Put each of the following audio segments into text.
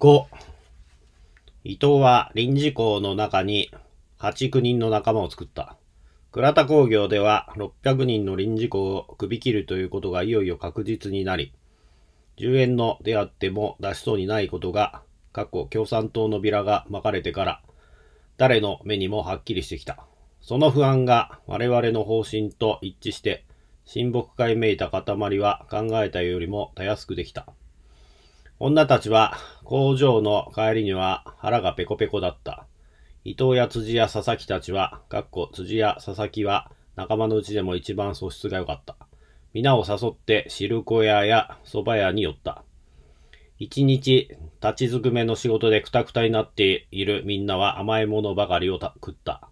5、伊藤は臨時校の中に809人の仲間を作った。倉田工業では600人の臨時校を首切るということがいよいよ確実になり、10円のであっても出しそうにないことが、過去共産党のビラが巻かれてから、誰の目にもはっきりしてきた。その不安が我々の方針と一致して、親睦会めいた塊は考えたよりもたやすくできた。女たちは工場の帰りには腹がペコペコだった。伊藤や辻や佐々木たちは、辻や佐々木は仲間のうちでも一番素質が良かった。皆を誘って汁小屋や蕎麦屋に寄った。一日立ちずくめの仕事でくたくたになっているみんなは甘いものばかりを食った。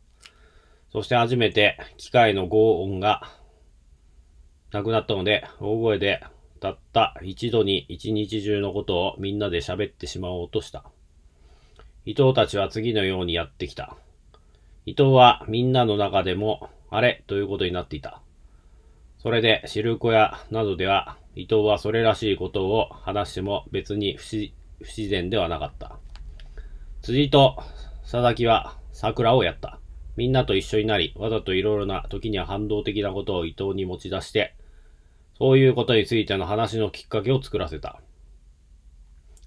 そして初めて機械の轟音がなくなったので、大声でたった一度に一日中のことをみんなで喋ってしまおうとした。伊藤たちは次のようにやってきた。伊藤はみんなの中でもあれということになっていた。それで汁小屋などでは伊藤はそれらしいことを話しても別に不自然ではなかった。辻と佐々木は桜をやった。みんなと一緒になり、わざといろいろな時には反動的なことを伊藤に持ち出して、そういうことについての話のきっかけを作らせた。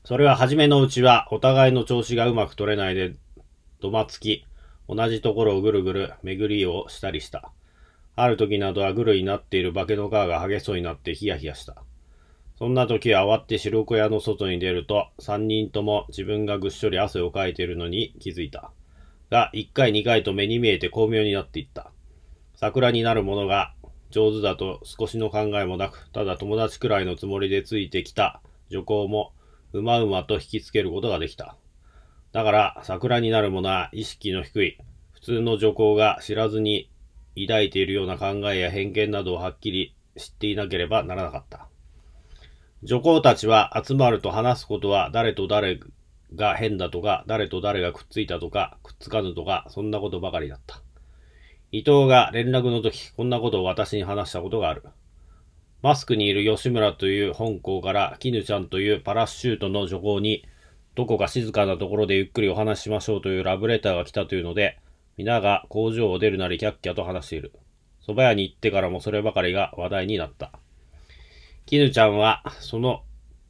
それは初めのうちはお互いの調子がうまく取れないでどまつき、同じところをぐるぐる巡りをしたりした。ある時などはぐるになっている化けの皮が剥げそうになってヒヤヒヤした。そんな時は慌てて白小屋の外に出ると、三人とも自分がぐっしょり汗をかいているのに気づいた。が、一回二回と目に見えて巧妙になっていった。桜になるものが上手だと少しの考えもなく、ただ友達くらいのつもりでついてきた女行も、うまうまと引きつけることができた。だから、桜になるものは意識の低い、普通の女行が知らずに抱いているような考えや偏見などをはっきり知っていなければならなかった。女行たちは集まると話すことは誰と誰が変だとか、誰と誰がくっついたとか、くっつかぬとか、そんなことばかりだった。伊藤が連絡の時、こんなことを私に話したことがある。マスクにいる吉村という本校から、絹ちゃんというパラシュートの女校に、どこか静かなところでゆっくりお話しましょうというラブレターが来たというので、皆が工場を出るなりキャッキャと話している。蕎麦屋に行ってからもそればかりが話題になった。絹ちゃんは、その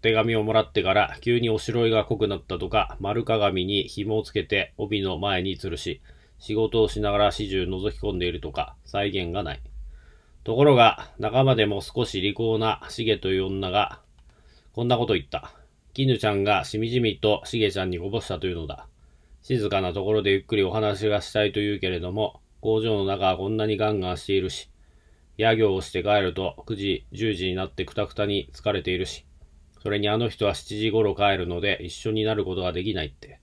手紙をもらってから、急におしろいが濃くなったとか、丸鏡に紐をつけて帯の前に吊るし、仕事をしながら始終覗き込んでいるとか、再現がない。ところが、仲間でも少し利口なしげという女が、こんなこと言った。絹ちゃんがしみじみとしげちゃんにこぼしたというのだ。静かなところでゆっくりお話がしたいというけれども、工場の中はこんなにガンガンしているし、夜業をして帰ると9時、10時になってくたくたに疲れているし、それにあの人は7時頃帰るので一緒になることができないって。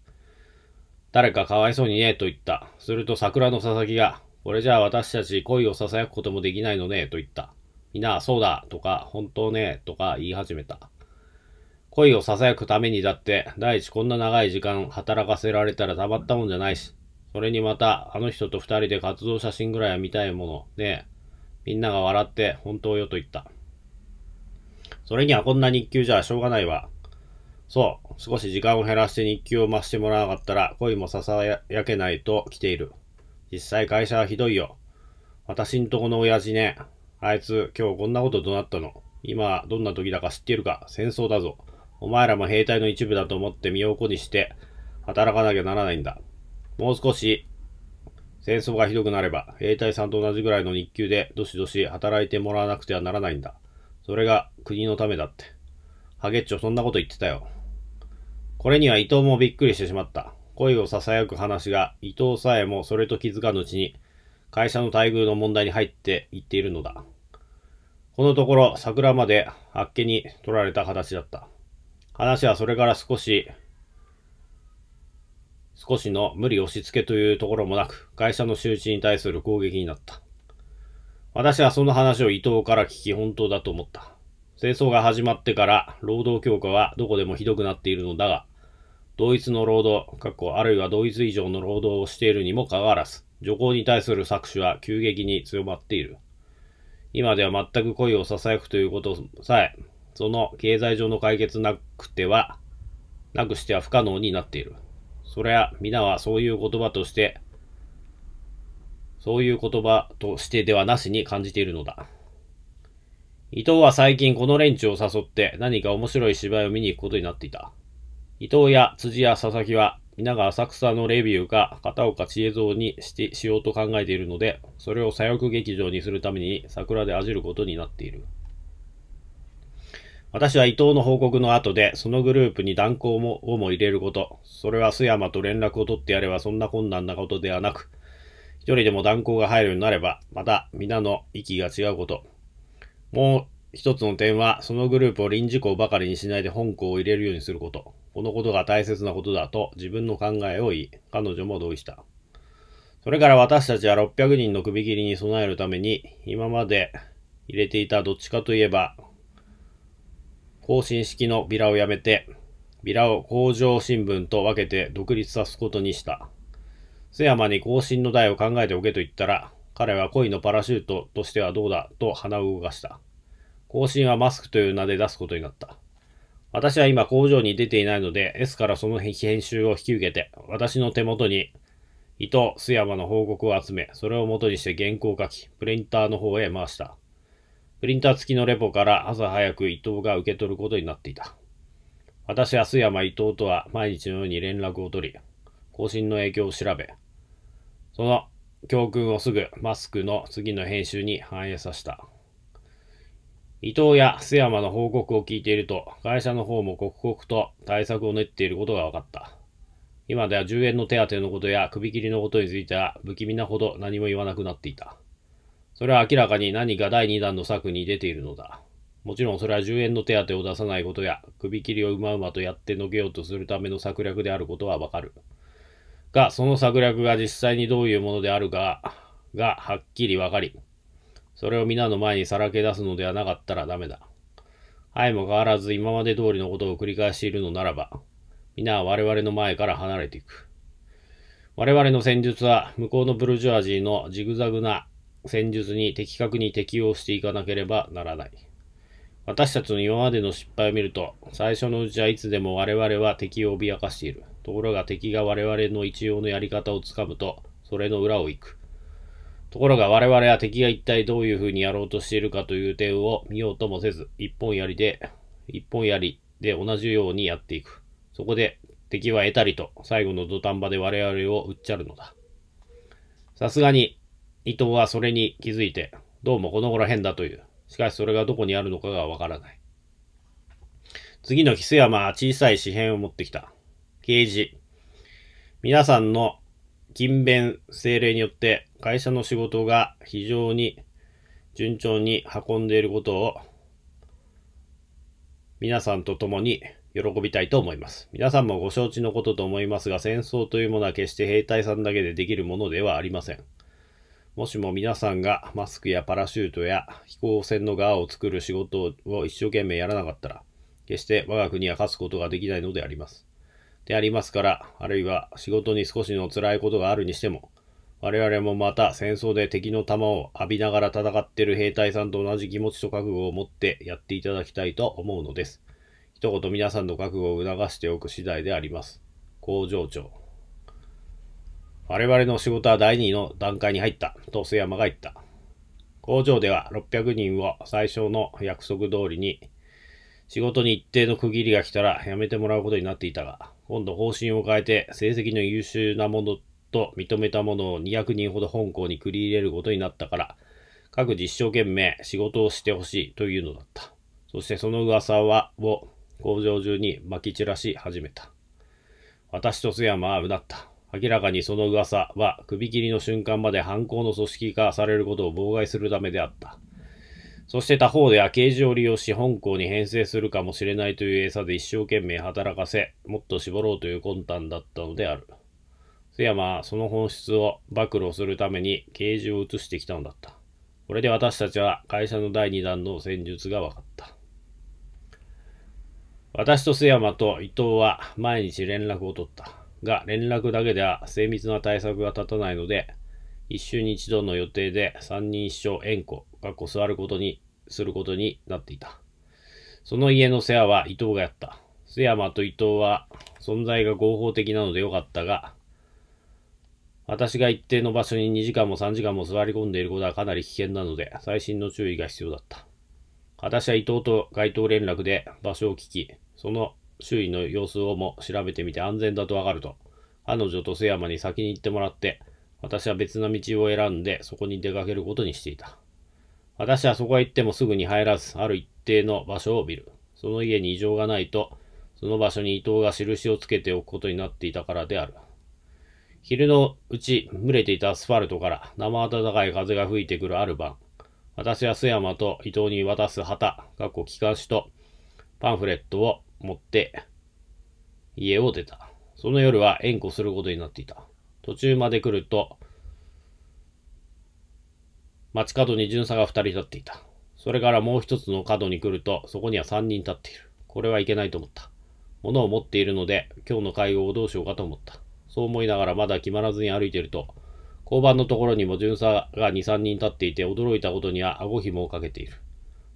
誰かかわいそうにね、と言った。すると桜の佐々木が、これじゃあ私たち恋を囁くこともできないのね、と言った。みんな、そうだ、とか、本当ね、とか言い始めた。恋を囁くためにだって、第一こんな長い時間働かせられたらたまったもんじゃないし、それにまた、あの人と二人で活動写真ぐらいは見たいもの、ねえ。みんなが笑って、本当よ、と言った。それにはこんな日給じゃしょうがないわ。そう、少し時間を減らして日給を増してもらわなかったら、恋も囁けないと来ている。実際会社はひどいよ。私んとこの親父ね。あいつ今日こんなこと怒鳴ったの。今どんな時だか知っているか。戦争だぞ。お前らも兵隊の一部だと思って身を粉にして働かなきゃならないんだ。もう少し戦争がひどくなれば兵隊さんと同じぐらいの日給でどしどし働いてもらわなくてはならないんだ。それが国のためだって。ハゲッチョそんなこと言ってたよ。これには伊藤もびっくりしてしまった。恋を囁く話が伊藤さえもそれと気づかぬうちに会社の待遇の問題に入っていっているのだ。このところ桜まであっけに取られた形だった。話はそれから少しの無理押し付けというところもなく会社の周知に対する攻撃になった。私はその話を伊藤から聞き本当だと思った。戦争が始まってから労働強化はどこでもひどくなっているのだが、同一の労働、あるいは同一以上の労働をしているにもかかわらず、女工に対する搾取は急激に強まっている。今では全く恋を囁くということさえ、その経済上の解決なくてはなくしては不可能になっている。そりゃ皆はそういう言葉としてではなしに感じているのだ。伊藤は最近この連中を誘って何か面白い芝居を見に行くことになっていた。伊藤や辻や佐々木は皆が浅草のレビューか片岡千恵蔵にしようと考えているので、それを左翼劇場にするために桜であじることになっている。私は伊藤の報告の後でそのグループに断交をも入れること。それは須山と連絡を取ってやればそんな困難なことではなく、一人でも断交が入るようになれば、また皆の息が違うこと。もう一つの点は、そのグループを臨時校ばかりにしないで本校を入れるようにすること。このことが大切なことだと自分の考えを言い、彼女も同意した。それから私たちは600人の首切りに備えるために、今まで入れていたどっちかといえば、更新式のビラをやめて、ビラを工場新聞と分けて独立さすことにした。須山に更新の題を考えておけと言ったら、彼は恋のパラシュートとしてはどうだと鼻を動かした。更新はマスクという名で出すことになった。私は今工場に出ていないので、S からその編集を引き受けて、私の手元に伊藤、須山の報告を集め、それを元にして原稿を書き、プリンターの方へ回した。プリンター付きのレポから朝早く伊藤が受け取ることになっていた。私は須山伊藤とは毎日のように連絡を取り、更新の影響を調べ、その教訓をすぐマスクの次の編集に反映させた。伊藤や須山の報告を聞いていると、会社の方も刻々と対策を練っていることが分かった。今では10円の手当のことや首切りのことについては不気味なほど何も言わなくなっていた。それは明らかに何か第2弾の策に出ているのだ。もちろんそれは10円の手当を出さないことや、首切りをうまうまとやってのけようとするための策略であることはわかる。が、その策略が実際にどういうものであるかがはっきりわかり、それを皆の前にさらけ出すのではなかったらダメだ。相も変わらず今まで通りのことを繰り返しているのならば、皆は我々の前から離れていく。我々の戦術は向こうのブルジョアジーのジグザグな戦術に的確に適応していかなければならない。私たちの今までの失敗を見ると、最初のうちはいつでも我々は敵を脅かしている。ところが敵が我々の一応のやり方をつかむと、それの裏を行く。ところが我々は敵が一体どういうふうにやろうとしているかという点を見ようともせず、一本槍で同じようにやっていく。そこで敵は得たりと、最後の土壇場で我々をうっちゃるのだ。さすがに、伊藤はそれに気づいて、どうもこの頃変だという。しかしそれがどこにあるのかがわからない。次の日、須山は小さい紙片を持ってきた。掲示。皆さんの勤勉精霊によって会社の仕事が非常に順調に運んでいることを皆さんと共に喜びたいと思います。皆さんもご承知のことと思いますが、戦争というものは決して兵隊さんだけでできるものではありません。もしも皆さんがマスクやパラシュートや飛行船の側を作る仕事を一生懸命やらなかったら、決して我が国は勝つことができないのであります。でありますから、あるいは仕事に少しの辛いことがあるにしても、我々もまた戦争で敵の弾を浴びながら戦っている兵隊さんと同じ気持ちと覚悟を持ってやっていただきたいと思うのです。一言皆さんの覚悟を促しておく次第であります。工場長。我々の仕事は第2の段階に入った、と須山が言った。工場では600人を最初の約束通りに、仕事に一定の区切りが来たら辞めてもらうことになっていたが、今度方針を変えて成績の優秀なものと認めたものを200人ほど本校に繰り入れることになったから、各自一生懸命仕事をしてほしいというのだった。そしてその噂を工場中に撒き散らし始めた。私と須山はうなった。明らかにその噂は首切りの瞬間まで犯行の組織化されることを妨害するためであった。そして他方では刑事を利用し本校に編成するかもしれないという餌で一生懸命働かせ、もっと絞ろうという魂胆だったのである。須山はその本質を暴露するために刑事を移してきたのだった。これで私たちは会社の第2弾の戦術が分かった。私と須山と伊藤は毎日連絡を取った。が、連絡だけでは精密な対策が立たないので、一週に一度の予定で三人一生縁故、座ることにすることになっていた。その家の世話は伊藤がやった。須山と伊藤は存在が合法的なのでよかったが、私が一定の場所に2時間も3時間も座り込んでいることはかなり危険なので、細心の注意が必要だった。私は伊藤と街頭連絡で場所を聞き、その周囲の様子をも調べてみて安全だとわかると、彼女と瀬山に先に行ってもらって、私は別な道を選んでそこに出かけることにしていた。私はそこへ行ってもすぐに入らず、ある一定の場所を見る。その家に異常がないと、その場所に伊藤が印をつけておくことになっていたからである。昼のうち蒸れていたアスファルトから生暖かい風が吹いてくるある晩、私は須山と伊藤に渡す旗、機関紙とパンフレットを持って家を出た。その夜は縁故することになっていた。途中まで来ると、街角に巡査が2人立っていた。それからもう一つの角に来ると、そこには3人立っている。これはいけないと思った。物を持っているので、今日の会合をどうしようかと思った。そう思いながらまだ決まらずに歩いていると、交番のところにも巡査が2、3人立っていて、驚いたことには顎紐をかけている。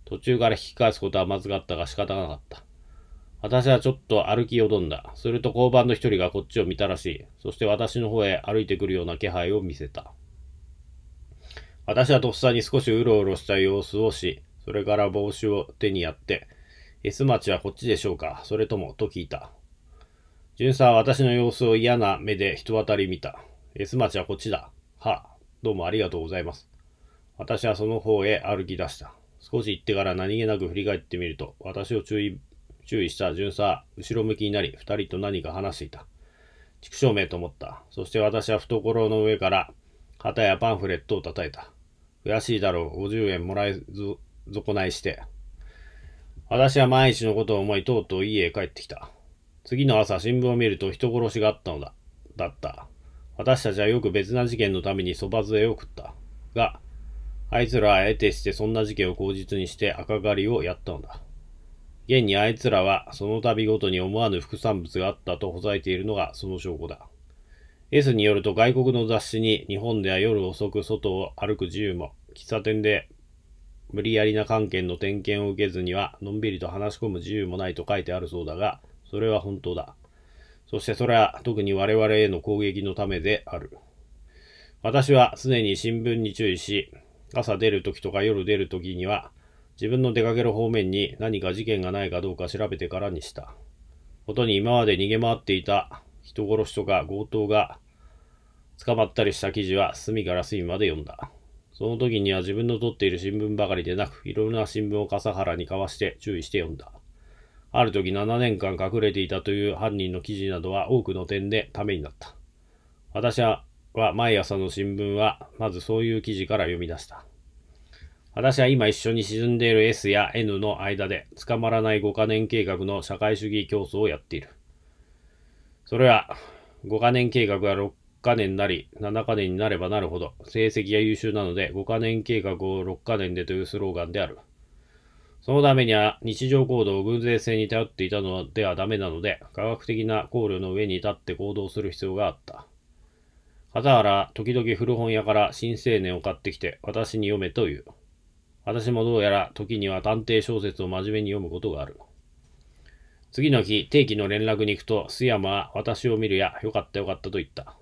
途中から引き返すことはまずかったが仕方がなかった。私はちょっと歩きよどんだ。すると交番の一人がこっちを見たらしい。そして私の方へ歩いてくるような気配を見せた。私はとっさに少しうろうろした様子をし、それから帽子を手にやって、S 町はこっちでしょうか、それとも、と聞いた。巡査は私の様子を嫌な目で人当たり見た。S 町はこっちだ。はあ、どうもありがとうございます。私はその方へ歩き出した。少し行ってから何気なく振り返ってみると、私を注意した巡査は後ろ向きになり、二人と何か話していた。畜生めと思った。そして私は懐の上から、旗やパンフレットを叩いた。悔しいだろう、50円もらえず、損ないして。私は万一のことを思い、とうとう家へ帰ってきた。次の朝、新聞を見ると人殺しがあったのだ。私たちはよく別な事件のためにそば杖を食った。が、あいつらは得てしてそんな事件を口実にして赤狩りをやったのだ。現にあいつらはその度ごとに思わぬ副産物があったとほざいているのがその証拠だ。S によると外国の雑誌に日本では夜遅く外を歩く自由も、喫茶店で無理やりな関係の点検を受けずにはのんびりと話し込む自由もないと書いてあるそうだが、それは本当だ。そしてそれは特に我々への攻撃のためである。私は常に新聞に注意し、朝出るときとか夜出るときには自分の出かける方面に何か事件がないかどうか調べてからにした。ことに今まで逃げ回っていた人殺しとか強盗が捕まったりした記事は隅から隅まで読んだ。その時には自分の取っている新聞ばかりでなく、いろいろな新聞を笠原に交わして注意して読んだ。ある時7年間隠れていたという犯人の記事などは多くの点でためになった。私は毎朝の新聞はまずそういう記事から読み出した。私は今一緒に沈んでいる S や N の間で捕まらない5カ年計画の社会主義競争をやっている。それは5カ年計画は6カ年なり7カ年になればなるほど成績が優秀なので、5カ年計画を6カ年でというスローガンである。そのためには日常行動を偶然性に頼っていたのではダメなので、科学的な考慮の上に立って行動する必要があった。片原時々古本屋から新青年を買ってきて私に読めという。私もどうやら時には探偵小説を真面目に読むことがある。次の日、定期の連絡に行くと、須山は私を見るや、よかったよかったと言った。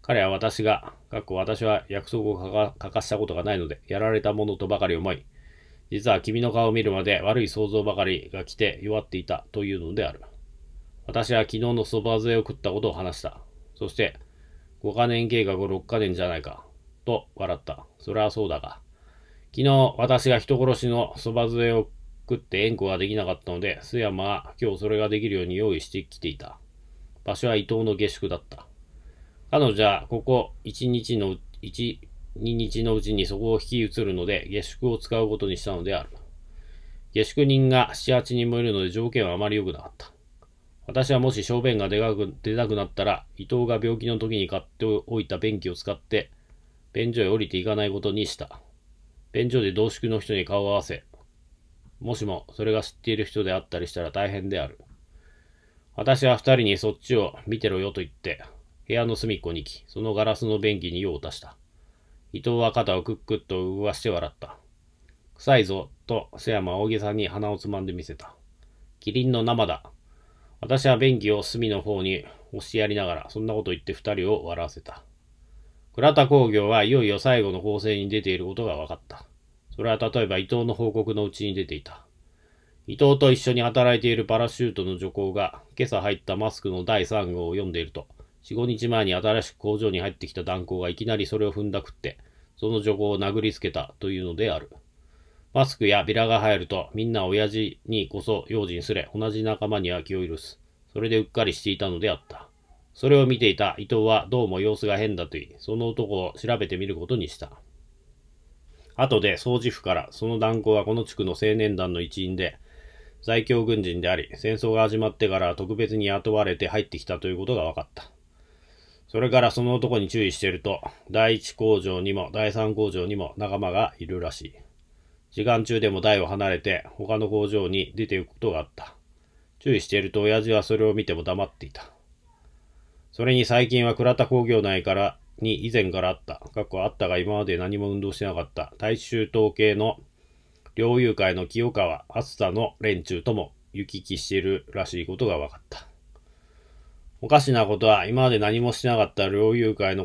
彼は私が、私は約束を欠かしたことがないので、やられたものとばかり思い、実は君の顔を見るまで悪い想像ばかりが来て弱っていたというのである。私は昨日のそば杖を食ったことを話した。そして、5カ年計画を6カ年じゃないか、と笑った。それはそうだが、昨日私が人殺しのそば杖を食って縁故ができなかったので、須山は今日それができるように用意してきていた。場所は伊藤の下宿だった。彼女はここ1、2日のうちにそこを引き移るので、下宿を使うことにしたのである。下宿人が7、8人もいるので条件はあまり良くなかった。私はもし小便が出なくなったら、伊藤が病気の時に買っておいた便器を使って、便所へ降りていかないことにした。便所で同宿の人に顔を合わせ、もしもそれが知っている人であったりしたら大変である。私は二人にそっちを見てろよと言って、部屋の隅っこに行き、そのガラスの便器に用を足した。伊藤は肩をクックッと動かして笑った。臭いぞ、と瀬山は大げさに鼻をつまんでみせた。キリンの生だ。私は便宜を隅の方に押しやりながら、そんなこと言って二人を笑わせた。倉田工業はいよいよ最後の構成に出ていることが分かった。それは例えば伊藤の報告のうちに出ていた。伊藤と一緒に働いているパラシュートの女工が、今朝入ったマスクの第3号を読んでいると、4、5日前に新しく工場に入ってきた男工がいきなりそれを踏んだくって、その女工を殴りつけたというのである。マスクやビラが入ると、みんな親父にこそ用心すれ、同じ仲間には気を許す。それでうっかりしていたのであった。それを見ていた伊藤はどうも様子が変だと言い、その男を調べてみることにした。後で掃除婦から、その男工はこの地区の青年団の一員で、在京軍人であり、戦争が始まってから特別に雇われて入ってきたということが分かった。それからその男に注意していると、第一工場にも第三工場にも仲間がいるらしい。時間中でも台を離れて他の工場に出て行くことがあった。注意していると親父はそれを見ても黙っていた。それに最近は倉田工業内からに以前からあった、過去あったが今まで何も運動してなかった大衆統計の猟友会の清川厚田の連中とも行き来しているらしいことが分かった。おかしなことは今まで何もしなかった猟友会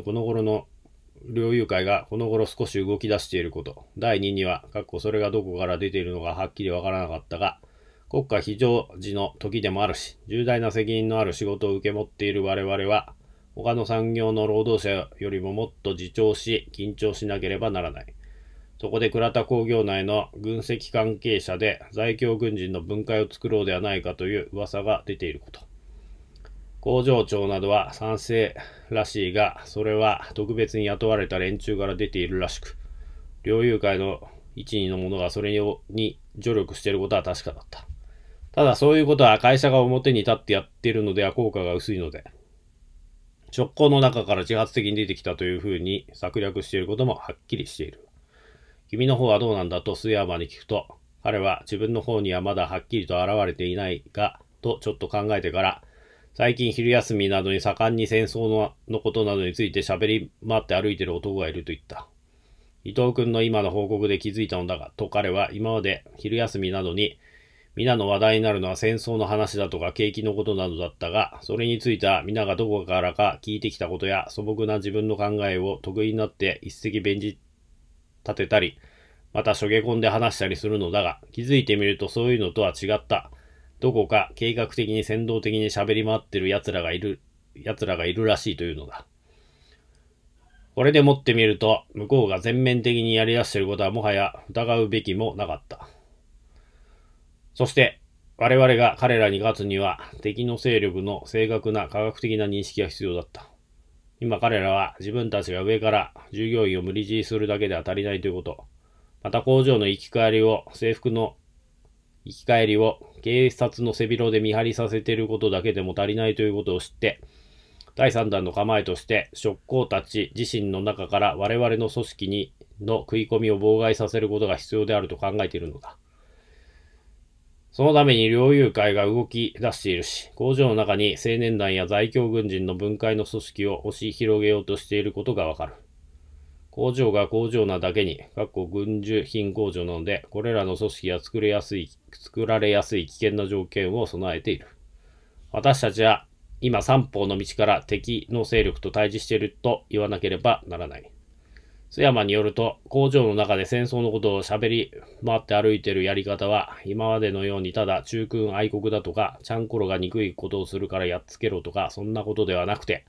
がこの頃少し動き出していること。第2には、それがどこから出ているのかはっきりわからなかったが、国家非常時の時でもあるし、重大な責任のある仕事を受け持っている我々は、他の産業の労働者よりももっと自重し、緊張しなければならない。そこで倉田工業内の軍籍関係者で在京軍人の分解を作ろうではないかという噂が出ていること。工場長などは賛成らしいが、それは特別に雇われた連中から出ているらしく、猟友会の一員の者がそれに助力していることは確かだった。ただそういうことは会社が表に立ってやっているのでは効果が薄いので、直行の中から自発的に出てきたというふうに策略していることもはっきりしている。君の方はどうなんだと須山に聞くと、彼は自分の方にはまだはっきりと現れていないが、とちょっと考えてから、最近昼休みなどに盛んに戦争のことなどについて喋り回って歩いている男がいると言った。伊藤君の今の報告で気づいたのだが、と彼は今まで昼休みなどに皆の話題になるのは戦争の話だとか景気のことなどだったが、それについては皆がどこからか聞いてきたことや素朴な自分の考えを得意になって一石弁じ立てたり、またしょげ込んで話したりするのだが、気づいてみるとそういうのとは違った。どこか計画的に先導的に喋り回ってる奴らがいるらしいというのだ。これでもってみると、向こうが全面的にやり出していることはもはや疑うべきもなかった。そして、我々が彼らに勝つには、敵の勢力の正確な科学的な認識が必要だった。今彼らは自分たちが上から従業員を無理強いするだけでは足りないということ。また工場の行き帰りを警察の背広で見張りさせていることだけでも足りないということを知って、第3弾の構えとして、職工たち自身の中から我々の組織にの食い込みを妨害させることが必要であると考えているのだ。そのために猟友会が動き出しているし、工場の中に青年団や在京軍人の分解の組織を押し広げようとしていることがわかる。工場が工場なだけに、軍需品工場なので、これらの組織は作られやすい危険な条件を備えている。私たちは今三方の道から敵の勢力と対峙していると言わなければならない。須山によると、工場の中で戦争のことを喋り回って歩いているやり方は、今までのようにただ忠君愛国だとか、ちゃんころが憎いことをするからやっつけろとか、そんなことではなくて、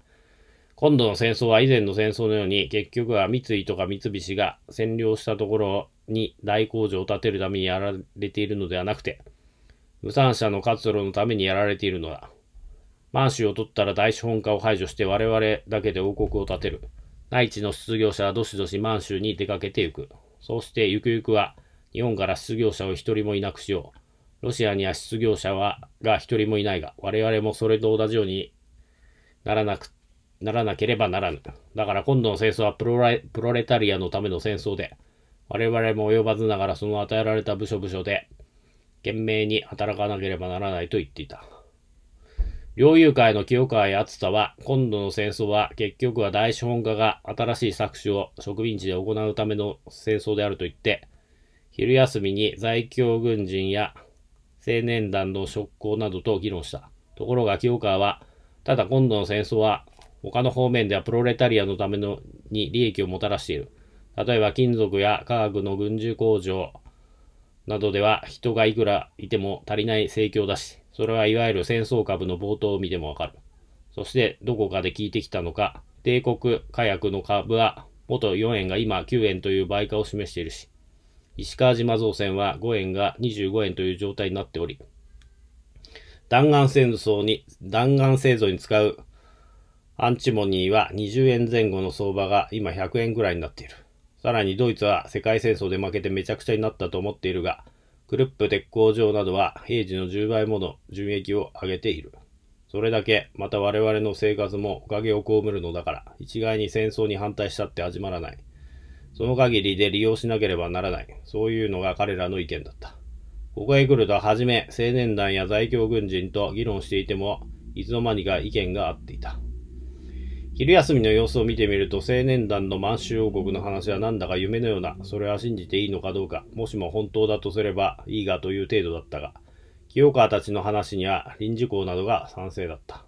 今度の戦争は以前の戦争のように結局は三井とか三菱が占領したところに大工場を建てるためにやられているのではなくて、無産者の活動のためにやられているのだ。満州を取ったら大資本家を排除して我々だけで王国を建てる。内地の失業者はどしどし満州に出かけてゆく。そうしてゆくゆくは日本から失業者を一人もいなくしよう。ロシアには失業者が一人もいないが、我々もそれと同じようにならなければならぬ。だから今度の戦争はプロレタリアのための戦争で、我々も及ばずながらその与えられた部署部署で、懸命に働かなければならないと言っていた。猟友会の清川や厚田は、今度の戦争は結局は大資本家が新しい搾取を植民地で行うための戦争であると言って、昼休みに在京軍人や青年団の職工などと議論した。ところが清川は、ただ今度の戦争は他の方面ではプロレタリアのために利益をもたらしている。例えば金属や化学の軍需工場などでは人がいくらいても足りない盛況だし、それはいわゆる戦争株の冒頭を見てもわかる。そしてどこかで聞いてきたのか、帝国火薬の株は元4円が今9円という倍価を示しているし、石川島造船は5円が25円という状態になっており、弾丸製造に使うアンチモニーは20円前後の相場が今100円ぐらいになっている。さらにドイツは世界戦争で負けてめちゃくちゃになったと思っているが、クルップ鉄工場などは平時の10倍もの純益を上げている。それだけ、また我々の生活もおかげを被るのだから、一概に戦争に反対したって始まらない。その限りで利用しなければならない。そういうのが彼らの意見だった。ここへ来るとはじめ、青年団や在京軍人と議論していても、いつの間にか意見が合っていた。昼休みの様子を見てみると、青年団の満州王国の話はなんだか夢のような、それは信じていいのかどうか、もしも本当だとすればいいがという程度だったが、清川たちの話には臨時工などが賛成だった。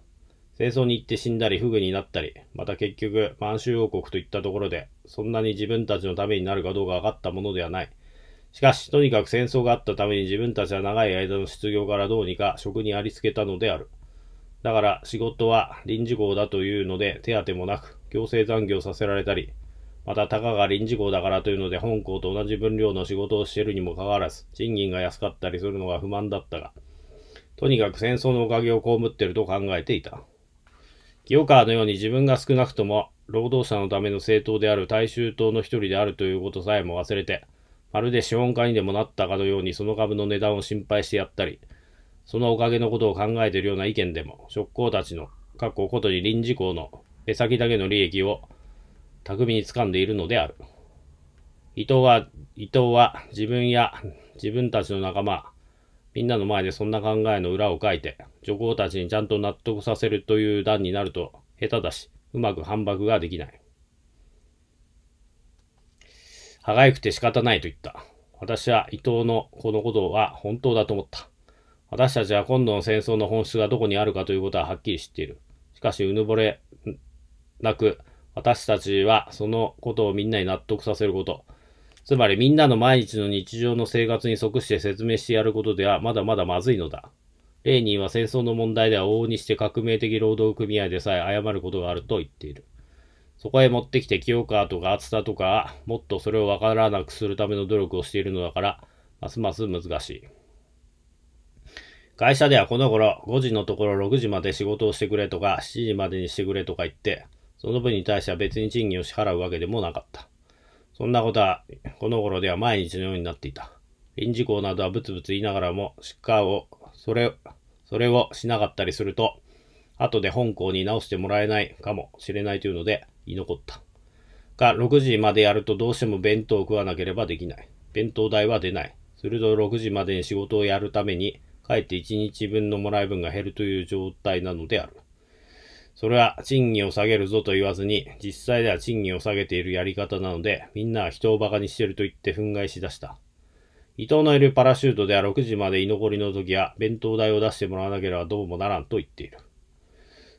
戦争に行って死んだり、不遇になったり、また結局、満州王国といったところで、そんなに自分たちのためになるかどうか分かったものではない。しかし、とにかく戦争があったために自分たちは長い間の失業からどうにか職にありつけたのである。だから、仕事は臨時工だというので手当てもなく、強制残業させられたり、またたかが臨時工だからというので本校と同じ分量の仕事をしているにもかかわらず、賃金が安かったりするのが不満だったが、とにかく戦争のおかげを被っていると考えていた。清川のように自分が少なくとも労働者のための政党である大衆党の一人であるということさえも忘れて、まるで資本家にでもなったかのようにその株の値段を心配してやったり、そのおかげのことを考えているような意見でも、職工たちの、ことに臨時工の目先だけの利益を、巧みに掴んでいるのである。伊藤は自分たちの仲間、みんなの前でそんな考えの裏を書いて、女工たちにちゃんと納得させるという段になると、下手だし、うまく反駁ができない。歯がゆくて仕方ないと言った。私は伊藤のこのことは本当だと思った。私たちは今度の戦争の本質がどこにあるかということははっきり知っている。しかし、うぬぼれなく、私たちはそのことをみんなに納得させること。つまりみんなの毎日の日常の生活に即して説明してやることではまだまだまずいのだ。レーニンは戦争の問題では往々にして革命的労働組合でさえ謝ることがあると言っている。そこへ持ってきて清川とか厚田とかもっとそれをわからなくするための努力をしているのだから、ますます難しい。会社ではこの頃5時のところ6時まで仕事をしてくれとか7時までにしてくれとか言って、その分に対しては別に賃金を支払うわけでもなかった。そんなことは、この頃では毎日のようになっていた。臨時工などはブツブツ言いながらも、それをしなかったりすると、後で本校に直してもらえないかもしれないというので、居残った。が、6時までやるとどうしても弁当を食わなければできない。弁当代は出ない。すると6時までに仕事をやるために、かえって1日分のもらい分が減るという状態なのである。それは賃金を下げるぞと言わずに、実際では賃金を下げているやり方なので、みんなは人を馬鹿にしていると言って憤慨しだした。伊藤のいるパラシュートでは6時まで居残りの時は、弁当代を出してもらわなければどうもならんと言っている。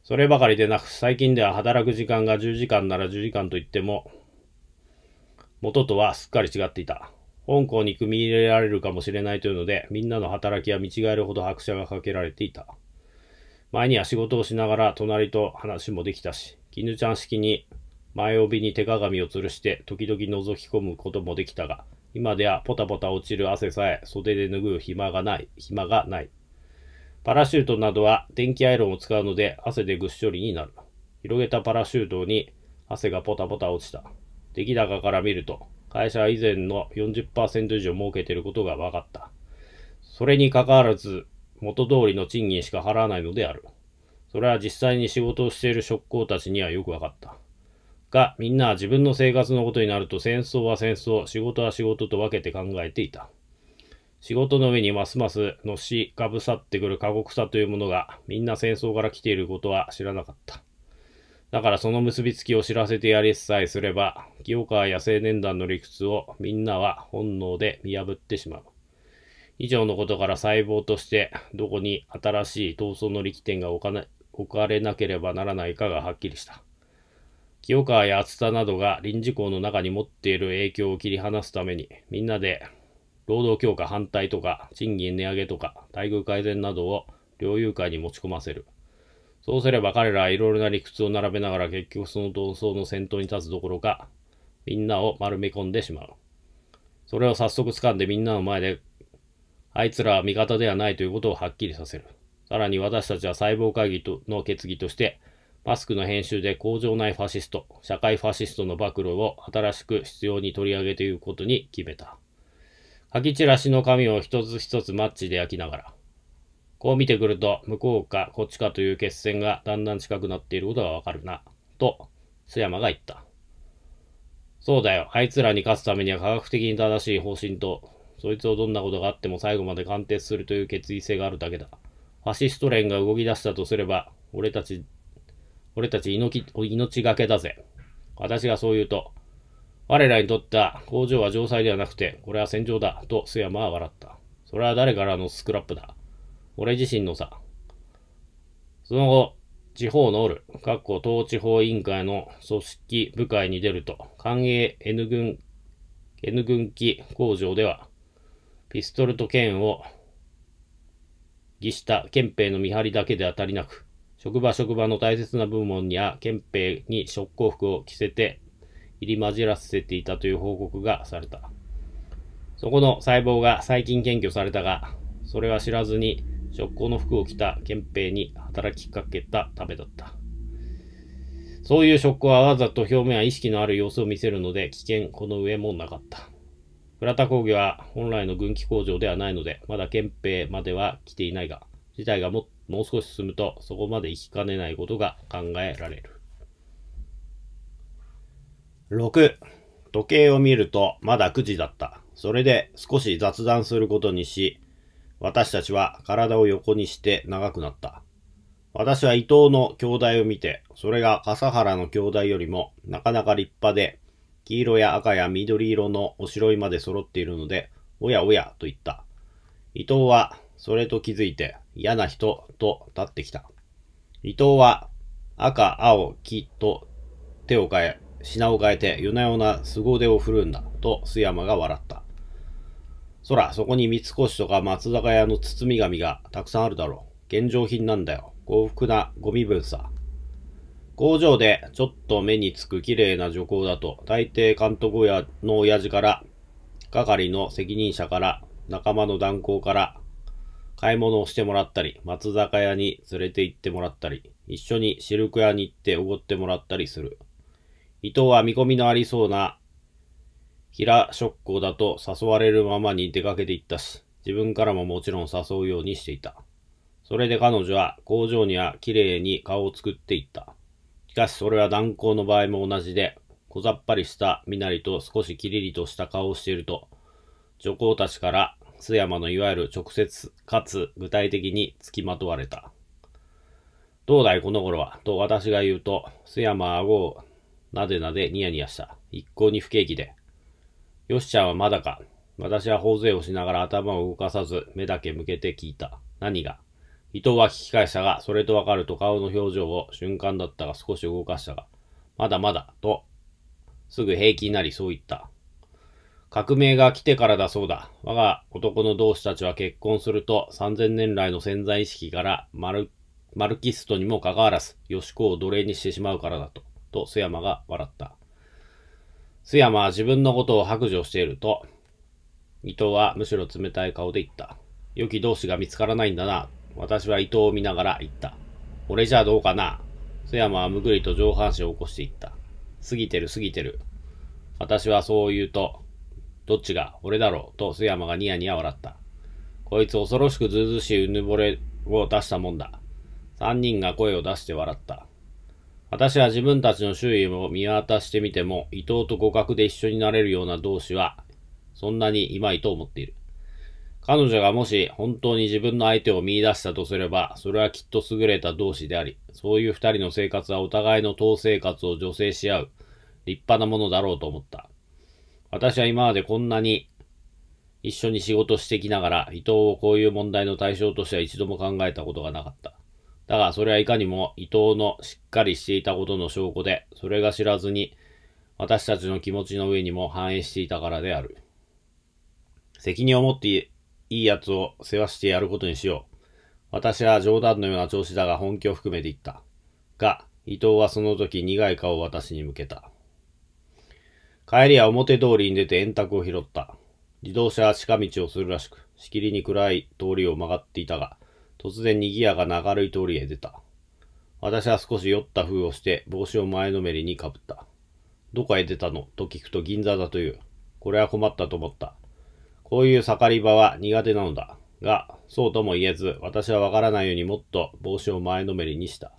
そればかりでなく、最近では働く時間が10時間なら10時間と言っても、元とはすっかり違っていた。本校に組み入れられるかもしれないというので、みんなの働きは見違えるほど拍車がかけられていた。前には仕事をしながら隣と話もできたし、絹ちゃん式に前帯に手鏡を吊るして時々覗き込むこともできたが、今ではポタポタ落ちる汗さえ袖で拭う暇がない。パラシュートなどは電気アイロンを使うので汗でぐっしょりになる。広げたパラシュートに汗がポタポタ落ちた。出来高から見ると、会社は以前の 40% 以上儲けていることが分かった。それに関わらず、元通りの賃金しか払わないのである。それは実際に仕事をしている職工たちにはよく分かった。が、みんなは自分の生活のことになると戦争は戦争、仕事は仕事と分けて考えていた。仕事の上にますますのしかぶさってくる過酷さというものが、みんな戦争から来ていることは知らなかった。だからその結びつきを知らせてやりさえすれば、清川や青年団の理屈をみんなは本能で見破ってしまう。以上のことから細胞としてどこに新しい闘争の力点が置かれなければならないかがはっきりした。清川や厚田などが臨時校の中に持っている影響を切り離すために、みんなで労働強化反対とか、賃金値上げとか、待遇改善などを猟友会に持ち込ませる。そうすれば彼らはいろいろな理屈を並べながら結局その闘争の先頭に立つどころか、みんなを丸め込んでしまう。それを早速掴んでみんなの前で、あいつらは味方ではないということをはっきりさせる。さらに私たちは細胞会議の決議として、マスクの編集で工場内ファシスト、社会ファシストの暴露を新しく必要に取り上げていくことに決めた。書きチラシの紙を一つ一つマッチで焼きながら、こう見てくると向こうかこっちかという決戦がだんだん近くなっていることがわかるな、と須山が言った。そうだよ、あいつらに勝つためには科学的に正しい方針と、そいつをどんなことがあっても最後まで貫徹するという決意性があるだけだ。ファシスト連が動き出したとすれば、俺たち命がけだぜ。私がそう言うと、我らにとっては工場は城塞ではなくて、これは戦場だ、と須山は笑った。それは誰からのスクラップだ。俺自身のさ。その後、地方のオル、党地方委員会の組織部会に出ると、官営 N軍機工場では、ピストルと剣を儀した憲兵の見張りだけでは足りなく、職場の大切な部門や憲兵に職工服を着せて入り混じらせていたという報告がされた。そこの細胞が最近検挙されたが、それは知らずに職工の服を着た憲兵に働きかけたためだった。そういう職工はわざと表面は意識のある様子を見せるので危険この上もなかった。倉田工業は本来の軍機工場ではないので、まだ憲兵までは来ていないが、事態がもう少し進むとそこまで行きかねないことが考えられる。6、時計を見るとまだ9時だった。それで少し雑談することにし、私たちは体を横にして長くなった。私は伊藤の兄弟を見て、それが笠原の兄弟よりもなかなか立派で、黄色や赤や緑色のおしろいまで揃っているので、おやおやと言った。伊藤はそれと気づいて、嫌な人と立ってきた。伊藤は赤、青、黄と品を変えて夜な夜な凄腕を振るんだと須山が笑った。そら、そこに三越とか松坂屋の包み紙がたくさんあるだろう。現状品なんだよ。幸福なゴミ分さ。工場でちょっと目につく綺麗な女工だと、大抵監督の親父から、係の責任者から、仲間の断交から、買い物をしてもらったり、松坂屋に連れて行ってもらったり、一緒にシルク屋に行っておごってもらったりする。伊藤は見込みのありそうな平職工だと誘われるままに出かけていったし、自分からももちろん誘うようにしていた。それで彼女は工場には綺麗に顔を作っていった。しかしそれは断交の場合も同じで、小ざっぱりした身なりと少しキリリとした顔をしていると、女工たちから須山のいわゆる直接かつ具体的につきまとわれた。どうだいこの頃は、と私が言うと、須山は顎をなでなでニヤニヤした。一向に不景気で。よしちゃんはまだか。私は頬杖をしながら頭を動かさず、目だけ向けて聞いた。何が？伊藤は聞き返したが、それとわかると顔の表情を瞬間だったが少し動かしたが、まだまだ、と、すぐ平気になりそう言った。革命が来てからだそうだ。我が男の同志たちは結婚すると、3000年来の潜在意識からマルキストにもかかわらず、吉子を奴隷にしてしまうからだと。と、須山が笑った。須山は自分のことを白状していると、伊藤はむしろ冷たい顔で言った。良き同志が見つからないんだな。私は伊藤を見ながら言った。俺じゃどうかな。須山はむくりと上半身を起こして言った。過ぎてる。私はそう言うと、どっちが俺だろうと須山がニヤニヤ笑った。こいつ恐ろしくずうずしいうぬぼれを出したもんだ。三人が声を出して笑った。私は自分たちの周囲を見渡してみても、伊藤と互角で一緒になれるような同志は、そんなにいまいと思っている。彼女がもし本当に自分の相手を見出したとすれば、それはきっと優れた同志であり、そういう二人の生活はお互いの党生活を助成し合う、立派なものだろうと思った。私は今までこんなに一緒に仕事してきながら、伊藤をこういう問題の対象としては一度も考えたことがなかった。だが、それはいかにも伊藤のしっかりしていたことの証拠で、それが知らずに、私たちの気持ちの上にも反映していたからである。責任を持っていい奴を世話してやることにしよう。私は冗談のような調子だが本気を含めて言った。が、伊藤はその時苦い顔を私に向けた。帰りは表通りに出て円卓を拾った。自動車は近道をするらしく、しきりに暗い通りを曲がっていたが、突然賑やかな明るい通りへ出た。私は少し酔った風をして帽子を前のめりにかぶった。どこへ出たのと聞くと銀座だという。これは困ったと思った。こういう盛り場は苦手なのだ。が、そうとも言えず、私はわからないようにもっと帽子を前のめりにした。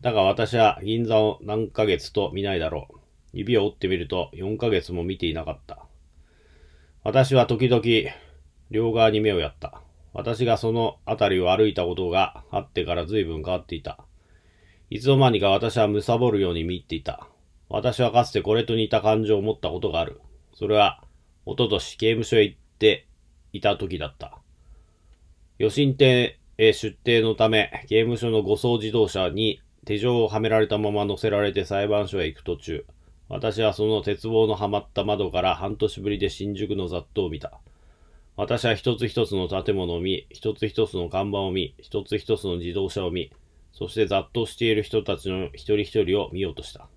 だが私は銀座を何ヶ月と見ないだろう。指を折ってみると4ヶ月も見ていなかった。私は時々両側に目をやった。私がその辺りを歩いたことがあってから随分変わっていた。いつの間にか私は貪るように見入っていた。私はかつてこれと似た感情を持ったことがある。それは、おととし刑務所へ行っていた時だった。余震亭へ出廷のため、刑務所の護送自動車に手錠をはめられたまま乗せられて裁判所へ行く途中、私はその鉄棒のはまった窓から半年ぶりで新宿の雑踏を見た。私は一つ一つの建物を見、一つ一つの看板を見、一つ一つの自動車を見、そして雑踏している人たちの一人一人を見ようとした。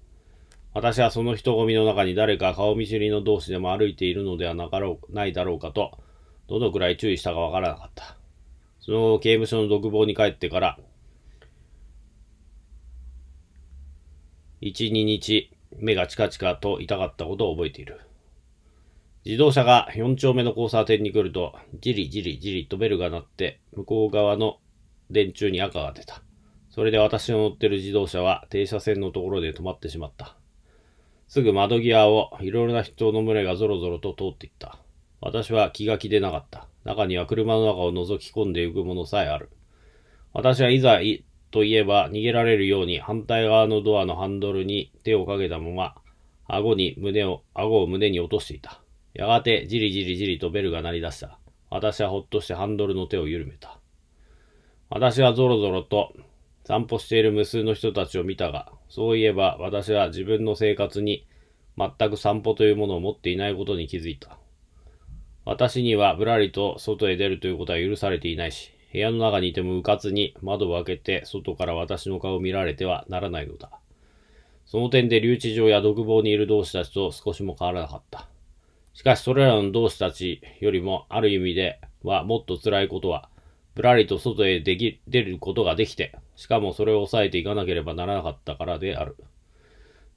私はその人混みの中に誰か顔見知りの同士でも歩いているのではないだろうかと、どのくらい注意したかわからなかった。その刑務所の独房に帰ってから、一、二日、目がチカチカと痛かったことを覚えている。自動車が4丁目の交差点に来ると、じりじりじりとベルが鳴って、向こう側の電柱に赤が出た。それで私の乗ってる自動車は停車線のところで止まってしまった。すぐ窓際をいろいろな人の群れがぞろぞろと通っていった。私は気が気でなかった。中には車の中を覗き込んでいくものさえある。私はいざといえば逃げられるように反対側のドアのハンドルに手をかけたまま、顎を胸に落としていた。やがてじりじりじりとベルが鳴り出した。私はほっとしてハンドルの手を緩めた。私はぞろぞろと散歩している無数の人たちを見たが、そういえば私は自分の生活に全く散歩というものを持っていないことに気づいた。私にはぶらりと外へ出るということは許されていないし、部屋の中にいてもうかつに窓を開けて外から私の顔を見られてはならないのだ。その点で留置場や独房にいる同士たちと少しも変わらなかった。しかしそれらの同士たちよりもある意味ではもっと辛いことは、ぶらりと外へ出ることができて、しかもそれを抑えていかなければならなかったからである。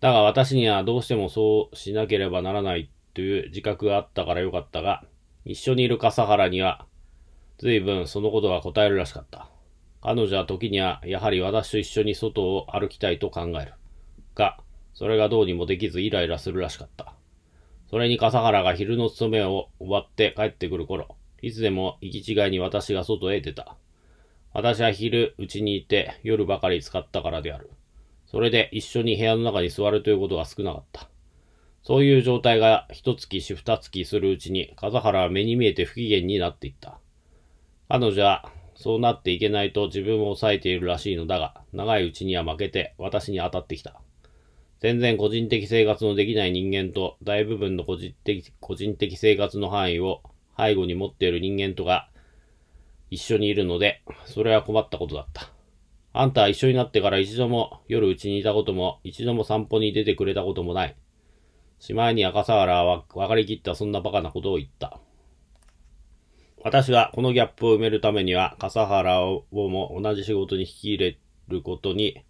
だが私にはどうしてもそうしなければならないという自覚があったからよかったが、一緒にいる笠原には、随分そのことが答えるらしかった。彼女は時にはやはり私と一緒に外を歩きたいと考える。が、それがどうにもできずイライラするらしかった。それに笠原が昼の勤めを終わって帰ってくる頃、いつでも行き違いに私が外へ出た。私は昼うちにいて夜ばかり使ったからである。それで一緒に部屋の中に座るということが少なかった。そういう状態が一月し二月するうちに笠原は目に見えて不機嫌になっていった。彼女はそうなっていけないと自分を抑えているらしいのだが、長いうちには負けて私に当たってきた。全然個人的生活のできない人間と、大部分の個人的生活の範囲を背後に持っている人間とが一緒にいるので、それは困ったことだった。あんたは一緒になってから一度も夜うちにいたことも、一度も散歩に出てくれたこともない。しまいに赤沢らは分かりきったそんなバカなことを言った。私はこのギャップを埋めるためには、笠原をも同じ仕事に引き入れることに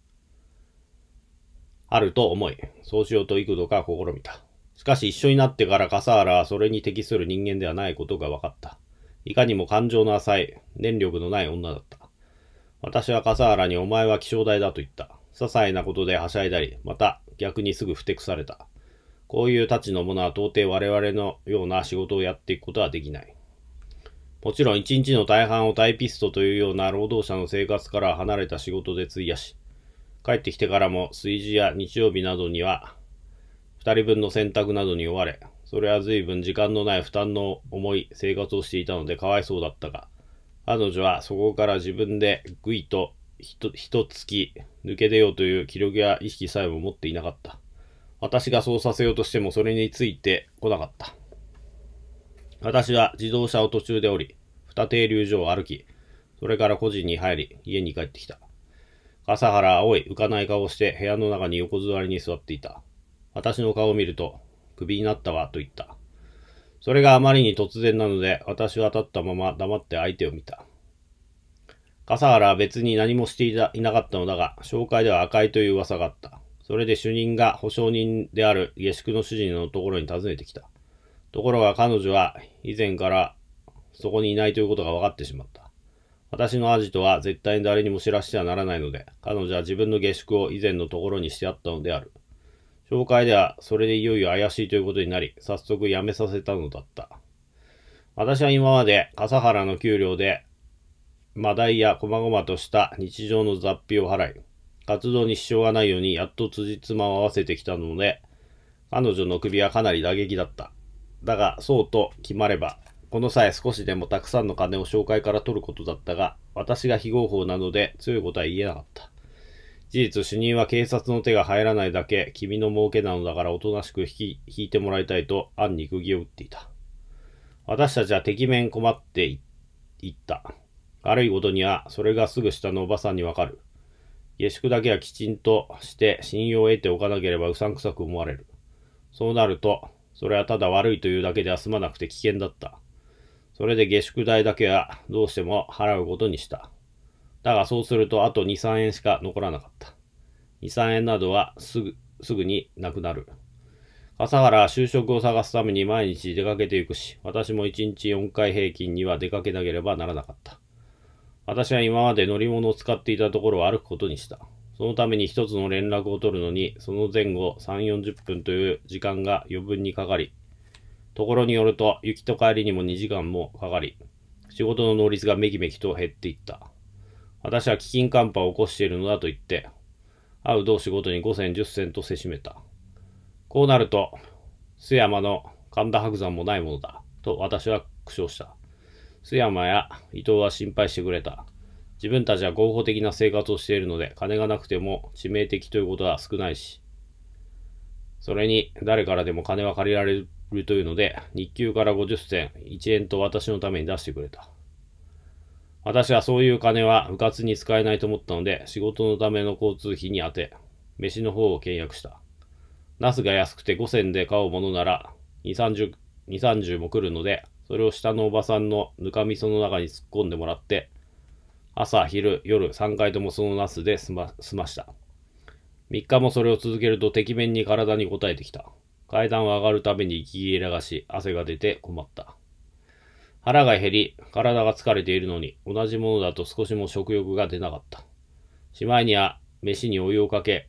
あると思い、そうしようと幾度か試みた。しかし一緒になってから笠原はそれに適する人間ではないことが分かった。いかにも感情の浅い、念力のない女だった。私は笠原にお前は気象台だと言った。些細なことではしゃいだり、また逆にすぐふてくされた。こういうたちの者は到底我々のような仕事をやっていくことはできない。もちろん一日の大半をタイピストというような労働者の生活から離れた仕事で費やし、帰ってきてからも炊事や日曜日などには、二人分の洗濯などに追われ、それは随分時間のない負担の重い生活をしていたのでかわいそうだったが、彼女はそこから自分でぐいとひとつき抜け出ようという気力や意識さえも持っていなかった。私がそうさせようとしてもそれについてこなかった。私は自動車を途中で降り、二停留所を歩き、それから個人に入り、家に帰ってきた。笠原青い浮かない顔をして部屋の中に横座りに座っていた。私の顔を見ると、クビになったわと言った。それがあまりに突然なので、私は立ったまま黙って相手を見た。笠原は別に何もしていなかったのだが、紹介では赤井という噂があった。それで主任が保証人である下宿の主人のところに訪ねてきた。ところが彼女は以前からそこにいないということが分かってしまった。私のアジトは絶対に誰にも知らせてはならないので、彼女は自分の下宿を以前のところにしてあったのである。紹介ではそれでいよいよ怪しいということになり、早速辞めさせたのだった。私は今まで笠原の給料で、マダイや細々とした日常の雑費を払い、活動に支障がないようにやっと辻褄を合わせてきたので、彼女の首はかなり打撃だった。だが、そうと決まれば、この際少しでもたくさんの金を紹介から取ることだったが、私が非合法なので強いことは言えなかった。事実、主任は警察の手が入らないだけ、君の儲けなのだからおとなしく引いてもらいたいと、暗に釘を打っていた。私たちはてきめん困っていった。悪いことには、それがすぐ下のおばさんにわかる。下宿だけはきちんとして信用を得ておかなければうさんくさく思われる。そうなると、それはただ悪いというだけでは済まなくて危険だった。それで下宿代だけはどうしても払うことにした。だがそうするとあと2、3円しか残らなかった。2、3円などはすぐになくなる。笠原は就職を探すために毎日出かけていくし、私も1日4回平均には出かけなければならなかった。私は今まで乗り物を使っていたところを歩くことにした。そのために一つの連絡を取るのに、その前後3、40分という時間が余分にかかり、ところによると、行きと帰りにも2時間もかかり、仕事の能率がめきめきと減っていった。私は基金カンパを起こしているのだと言って、会う同士ごとに5銭10銭とせしめた。こうなると、須山の神田伯山もないものだ、と私は苦笑した。須山や伊藤は心配してくれた。自分たちは合法的な生活をしているので、金がなくても致命的ということは少ないし、それに誰からでも金は借りられるというので、日給から50銭、1円と私のために出してくれた。私はそういう金はうかつに使えないと思ったので、仕事のための交通費に充て、飯の方を倹約した。ナスが安くて5銭で買うものなら、2、30も来るので、それを下のおばさんのぬかみその中に突っ込んでもらって、朝、昼、夜、3回ともそのナスで済ました。3日もそれを続けると、てきめんに体に応えてきた。階段を上がるたびに息切れがし、汗が出て困った。腹が減り、体が疲れているのに、同じものだと少しも食欲が出なかった。しまいには、飯にお湯をかけ、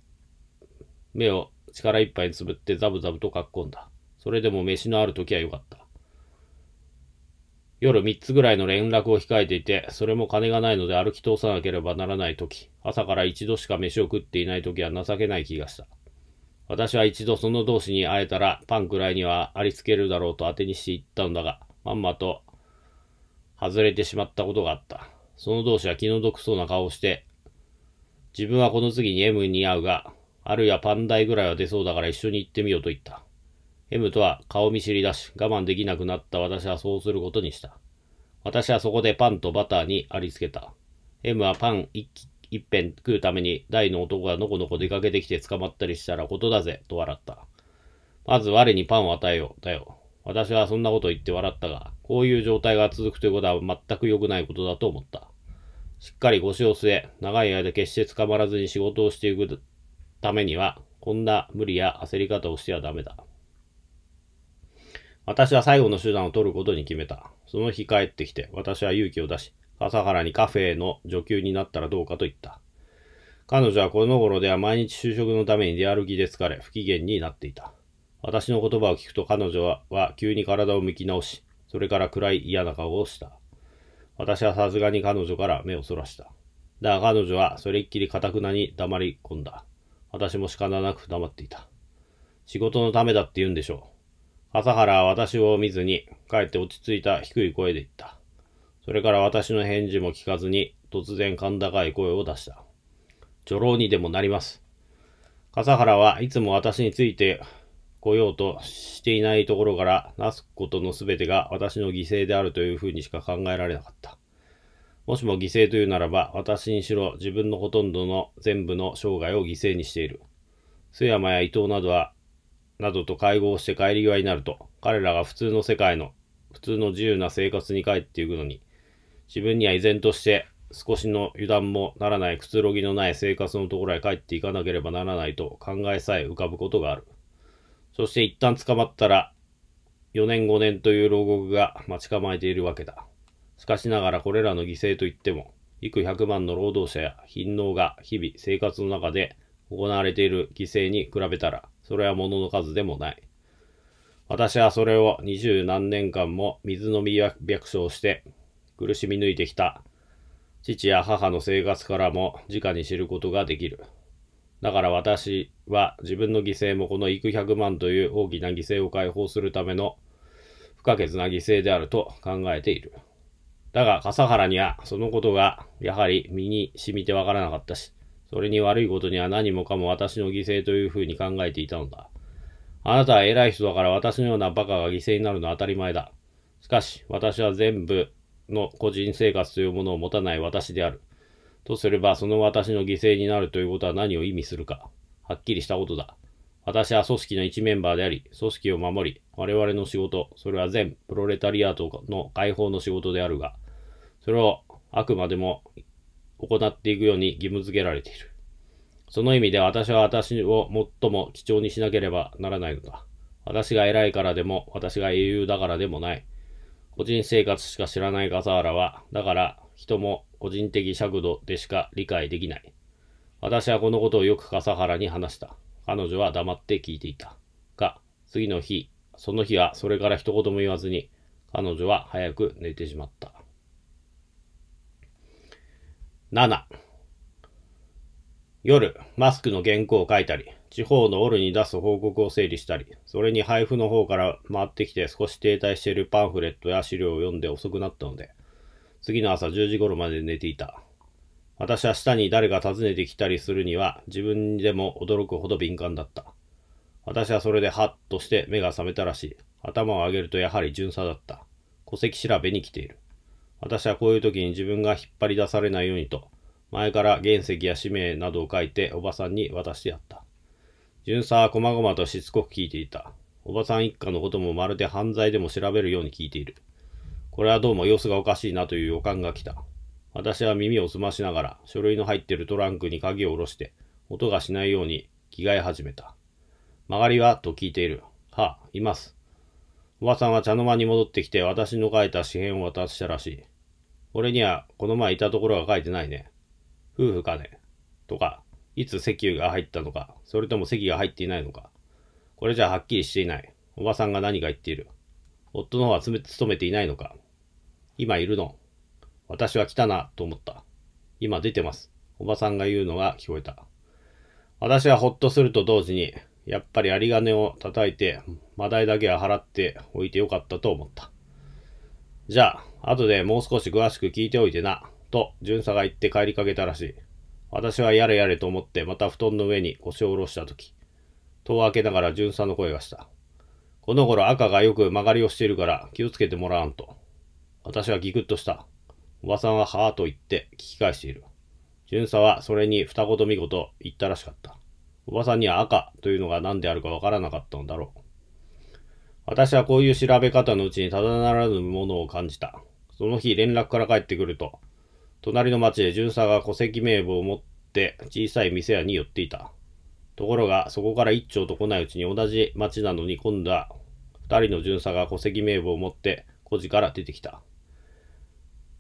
目を力いっぱいつぶってザブザブとかっこんだ。それでも飯のある時はよかった。夜3つぐらいの連絡を控えていて、それも金がないので歩き通さなければならないとき、朝から一度しか飯を食っていないときは情けない気がした。私は一度その同士に会えたら、パンくらいにはありつけるだろうと当てにしていったのだが、まんまと外れてしまったことがあった。その同士は気の毒そうな顔をして、自分はこの次に M に会うが、あるいはパン代ぐらいは出そうだから一緒に行ってみようと言った。M とは顔見知りだし、我慢できなくなった私はそうすることにした。私はそこでパンとバターにありつけた。M はパン一遍食うために大の男がのこのこ出かけてきて捕まったりしたらことだぜ、と笑った。まず我にパンを与えよう、だよ。私はそんなこと言って笑ったが、こういう状態が続くということは全く良くないことだと思った。しっかり腰を据え、長い間決して捕まらずに仕事をしていくためには、こんな無理や焦り方をしてはダメだ。私は最後の手段を取ることに決めた。その日帰ってきて、私は勇気を出し、笠原にカフェの女給になったらどうかと言った。彼女はこの頃では毎日就職のために出歩きで疲れ、不機嫌になっていた。私の言葉を聞くと彼女は急に体を向き直し、それから暗い嫌な顔をした。私はさすがに彼女から目をそらした。だが彼女はそれっきり堅くなに黙り込んだ。私も仕方なく黙っていた。仕事のためだって言うんでしょう。朝原は私を見ずに、かえって落ち着いた低い声で言った。それから私の返事も聞かずに、突然甲高い声を出した。女郎にでもなります。笠原はいつも私について来ようとしていないところから、なすことのすべてが私の犠牲であるというふうにしか考えられなかった。もしも犠牲というならば、私にしろ自分のほとんどの全部の生涯を犠牲にしている。須山や伊藤などと会合をして帰り際になると、彼らが普通の世界の、普通の自由な生活に帰っていくのに、自分には依然として少しの油断もならないくつろぎのない生活のところへ帰っていかなければならないと考えさえ浮かぶことがある。そして一旦捕まったら、4年5年という牢獄が待ち構えているわけだ。しかしながらこれらの犠牲といっても、幾百万の労働者や貧農が日々生活の中で行われている犠牲に比べたら、それは物の数でもない。私はそれを二十何年間も水飲み百姓して苦しみ抜いてきた父や母の生活からも直に知ることができる。だから私は自分の犠牲もこの幾百万という大きな犠牲を解放するための不可欠な犠牲であると考えている。だが笠原にはそのことがやはり身に染みてわからなかったし、それに悪いことには何もかも私の犠牲というふうに考えていたのだ。あなたは偉い人だから私のようなバカが犠牲になるのは当たり前だ。しかし私は全部の個人生活というものを持たない私である。とすればその私の犠牲になるということは何を意味するか。はっきりしたことだ。私は組織の一メンバーであり、組織を守り、我々の仕事、それは全プロレタリアートの解放の仕事であるが、それをあくまでも行っていくように義務付けられている。その意味で私は私を最も貴重にしなければならないのだ。私が偉いからでも、私が英雄だからでもない。個人生活しか知らない笠原は、だから人も個人的尺度でしか理解できない。私はこのことをよく笠原に話した。彼女は黙って聞いていた。が、次の日、その日はそれから一言も言わずに、彼女は早く寝てしまった。7、夜、マスクの原稿を書いたり、地方のオルに出す報告を整理したり、それに配布の方から回ってきて少し停滞しているパンフレットや資料を読んで遅くなったので、次の朝10時頃まで寝ていた。私は下に誰か訪ねてきたりするには自分にでも驚くほど敏感だった。私はそれでハッとして目が覚めたらしい。頭を上げるとやはり巡査だった。戸籍調べに来ている。私はこういう時に自分が引っ張り出されないようにと、前から原石や氏名などを書いておばさんに渡してやった。巡査はこまごまとしつこく聞いていた。おばさん一家のこともまるで犯罪でも調べるように聞いている。これはどうも様子がおかしいなという予感が来た。私は耳を澄ましながら書類の入っているトランクに鍵を下ろして、音がしないように着替え始めた。曲がりはと聞いている。はあ、います。おばさんは茶の間に戻ってきて私の書いた詩編を渡したらしい。俺にはこの前いたところが書いてないね。夫婦かねとか、いつ籍が入ったのか、それとも籍が入っていないのか。これじゃはっきりしていない。おばさんが何か言っている。夫の方は勤めていないのか。今いるの。私は来たなと思った。今出てます。おばさんが言うのが聞こえた。私はほっとすると同時に、やっぱり有り金を叩いて、マダイだけは払っておいてよかったと思った。じゃあ、後でもう少し詳しく聞いておいてな。と、巡査が言って帰りかけたらしい。私はやれやれと思って、また布団の上に腰を下ろしたとき、戸を開けながら巡査の声がした。この頃赤がよく曲がりをしているから気をつけてもらわんと。私はギクッとした。おばさんははぁと言って聞き返している。巡査はそれに二言三言言ったらしかった。おばさんには赤というのが何であるかわからなかったのだろう。私はこういう調べ方のうちにただならぬものを感じた。その日連絡から帰ってくると、隣の町で巡査が戸籍名簿を持って小さい店屋に寄っていた。ところがそこから一丁と来ないうちに同じ町なのに今度は二人の巡査が戸籍名簿を持って戸次から出てきた。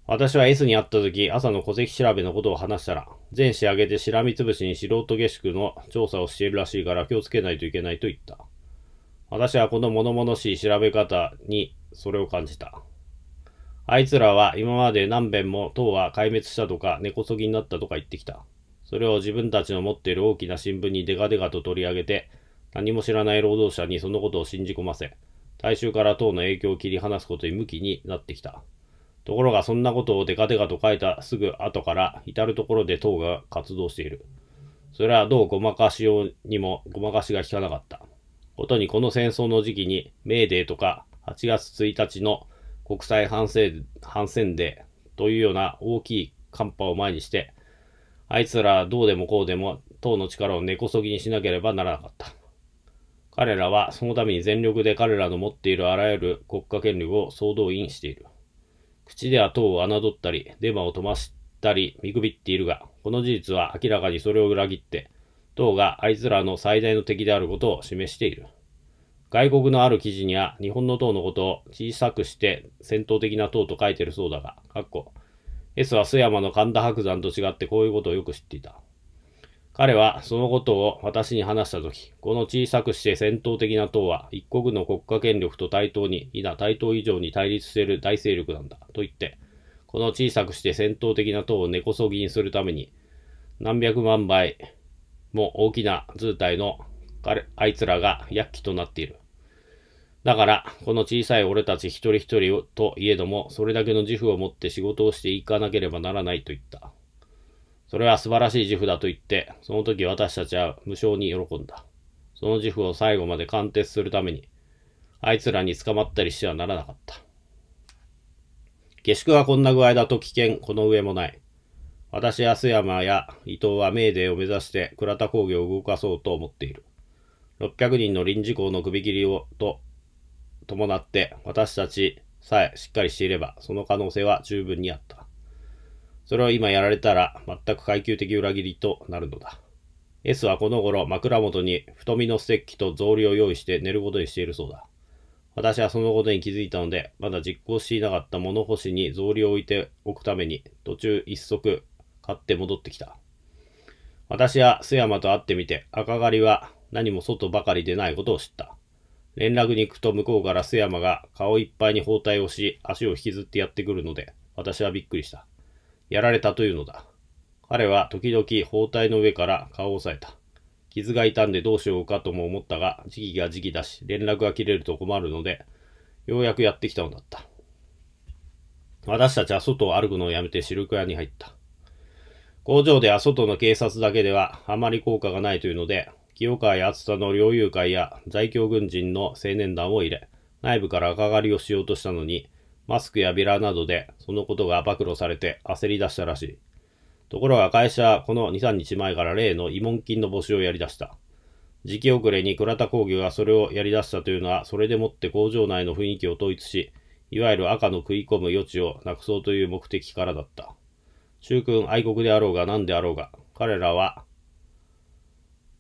私は S に会った時朝の戸籍調べのことを話したら、全市挙げてしらみつぶしに素人下宿の調査をしているらしいから気をつけないといけないと言った。私はこの物々しい調べ方にそれを感じた。あいつらは今まで何べんも党は壊滅したとか根こそぎになったとか言ってきた。それを自分たちの持っている大きな新聞にデカデカと取り上げて、何も知らない労働者にそのことを信じ込ませ、来週から党の影響を切り離すことに向きになってきた。ところがそんなことをデカデカと書いたすぐ後から至るところで党が活動している。それはどうごまかしようにもごまかしが効かなかった。ことにこの戦争の時期にメーデーとか8月1日の国際反戦デーというような大きい寒波を前にして、あいつらどうでもこうでも党の力を根こそぎにしなければならなかった。彼らはそのために全力で彼らの持っているあらゆる国家権力を総動員している。口では党を侮ったり、デマを飛ばしたり見くびっているが、この事実は明らかにそれを裏切って、党があいつらの最大の敵であることを示している。外国のある記事には日本の党のことを小さくして戦闘的な党と書いてるそうだが、S は須山の神田伯山と違ってこういうことをよく知っていた。彼はそのことを私に話したとき、この小さくして戦闘的な党は一国の国家権力と対等に、いや対等以上に対立している大勢力なんだ、と言って、この小さくして戦闘的な党を根こそぎにするために、何百万倍も大きな図体のあいつらが躍起となっている。だから、この小さい俺たち一人一人といえども、それだけの自負を持って仕事をしていかなければならないと言った。それは素晴らしい自負だと言って、その時私たちは無償に喜んだ。その自負を最後まで貫徹するために、あいつらに捕まったりしてはならなかった。下宿がこんな具合だと危険、この上もない。私や須山や伊藤はメーデーを目指して倉田工業を動かそうと思っている。600人の臨時工の首切りをと伴って、私たちさえしっかりしていれば、その可能性は十分にあった。それを今やられたら全く階級的裏切りとなるのだ。S はこの頃枕元に太身のステッキと草履を用意して寝ることにしているそうだ。私はそのことに気づいたので、まだ実行していなかった物干しに草履を置いておくために途中一足買って戻ってきた。私は須山と会ってみて赤狩りは何も外ばかりでないことを知った。連絡に行くと向こうから須山が顔いっぱいに包帯をし足を引きずってやってくるので私はびっくりした。やられたというのだ。彼は時々包帯の上から顔を押さえた。傷が痛んでどうしようかとも思ったが、時期が時期だし、連絡が切れると困るので、ようやくやってきたのだった。私たちは外を歩くのをやめてシルク屋に入った。工場では外の警察だけではあまり効果がないというので、清川や厚田の猟友会や在京軍人の青年団を入れ、内部から赤狩りをしようとしたのに、マスクやビラなどでそのことが暴露されて焦り出したらしい。ところが会社はこの2、3日前から例の慰問金の募集をやり出した。時期遅れに倉田工業がそれをやり出したというのは、それでもって工場内の雰囲気を統一し、いわゆる赤の食い込む余地をなくそうという目的からだった。中君愛国であろうが何であろうが、彼らは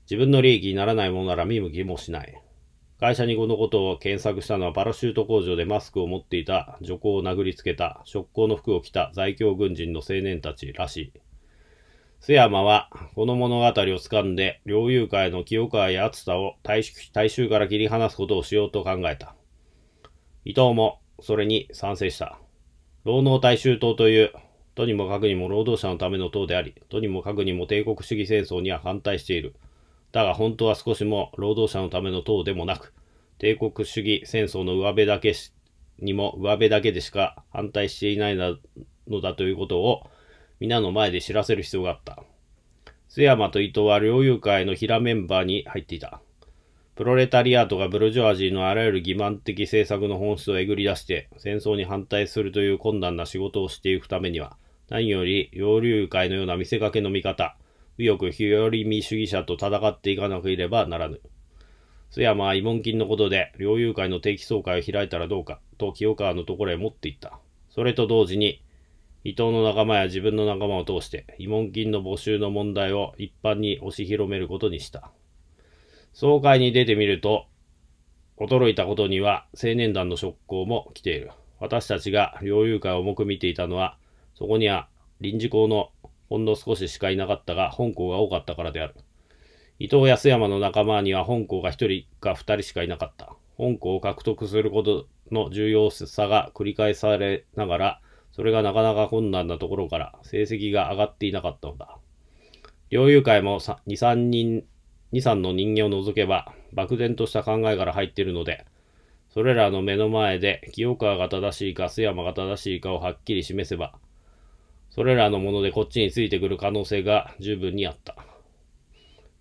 自分の利益にならないものなら見向きもしない。会社にこのことを検索したのはパラシュート工場でマスクを持っていた女工を殴りつけた、職工の服を着た在京軍人の青年たちらしい。須山はこの物語を掴んで、猟友会の清川や厚田を大衆から切り離すことをしようと考えた。伊藤もそれに賛成した。労農大衆党という、とにもかくにも労働者のための党であり、とにもかくにも帝国主義戦争には反対している。だが本当は少しも労働者のための党でもなく、帝国主義戦争の上辺だけでしか反対していないのだということを皆の前で知らせる必要があった。須山と伊藤は猟友会の平メンバーに入っていた。プロレタリアートがブルジョワジーのあらゆる欺瞞的政策の本質をえぐり出して、戦争に反対するという困難な仕事をしていくためには、何より猟友会のような見せかけの味方、右翼日和見主義者と戦っていかなければならぬ。須山は慰問金のことで、猟友会の定期総会を開いたらどうか、と清川のところへ持って行った。それと同時に、伊藤の仲間や自分の仲間を通して、慰問金の募集の問題を一般に押し広めることにした。総会に出てみると、驚いたことには青年団の職工も来ている。私たちが猟友会を重く見ていたのは、そこには臨時工のほんの少ししかいなかったが、本校が多かったからである。伊藤や須山の仲間には本校が一人か二人しかいなかった。本校を獲得することの重要さが繰り返されながら、それがなかなか困難なところから成績が上がっていなかったのだ。猟友会も2、3の人間を除けば、漠然とした考えから入っているので、それらの目の前で清川が正しいか須山が正しいかをはっきり示せば、それらのものでこっちについてくる可能性が十分にあった。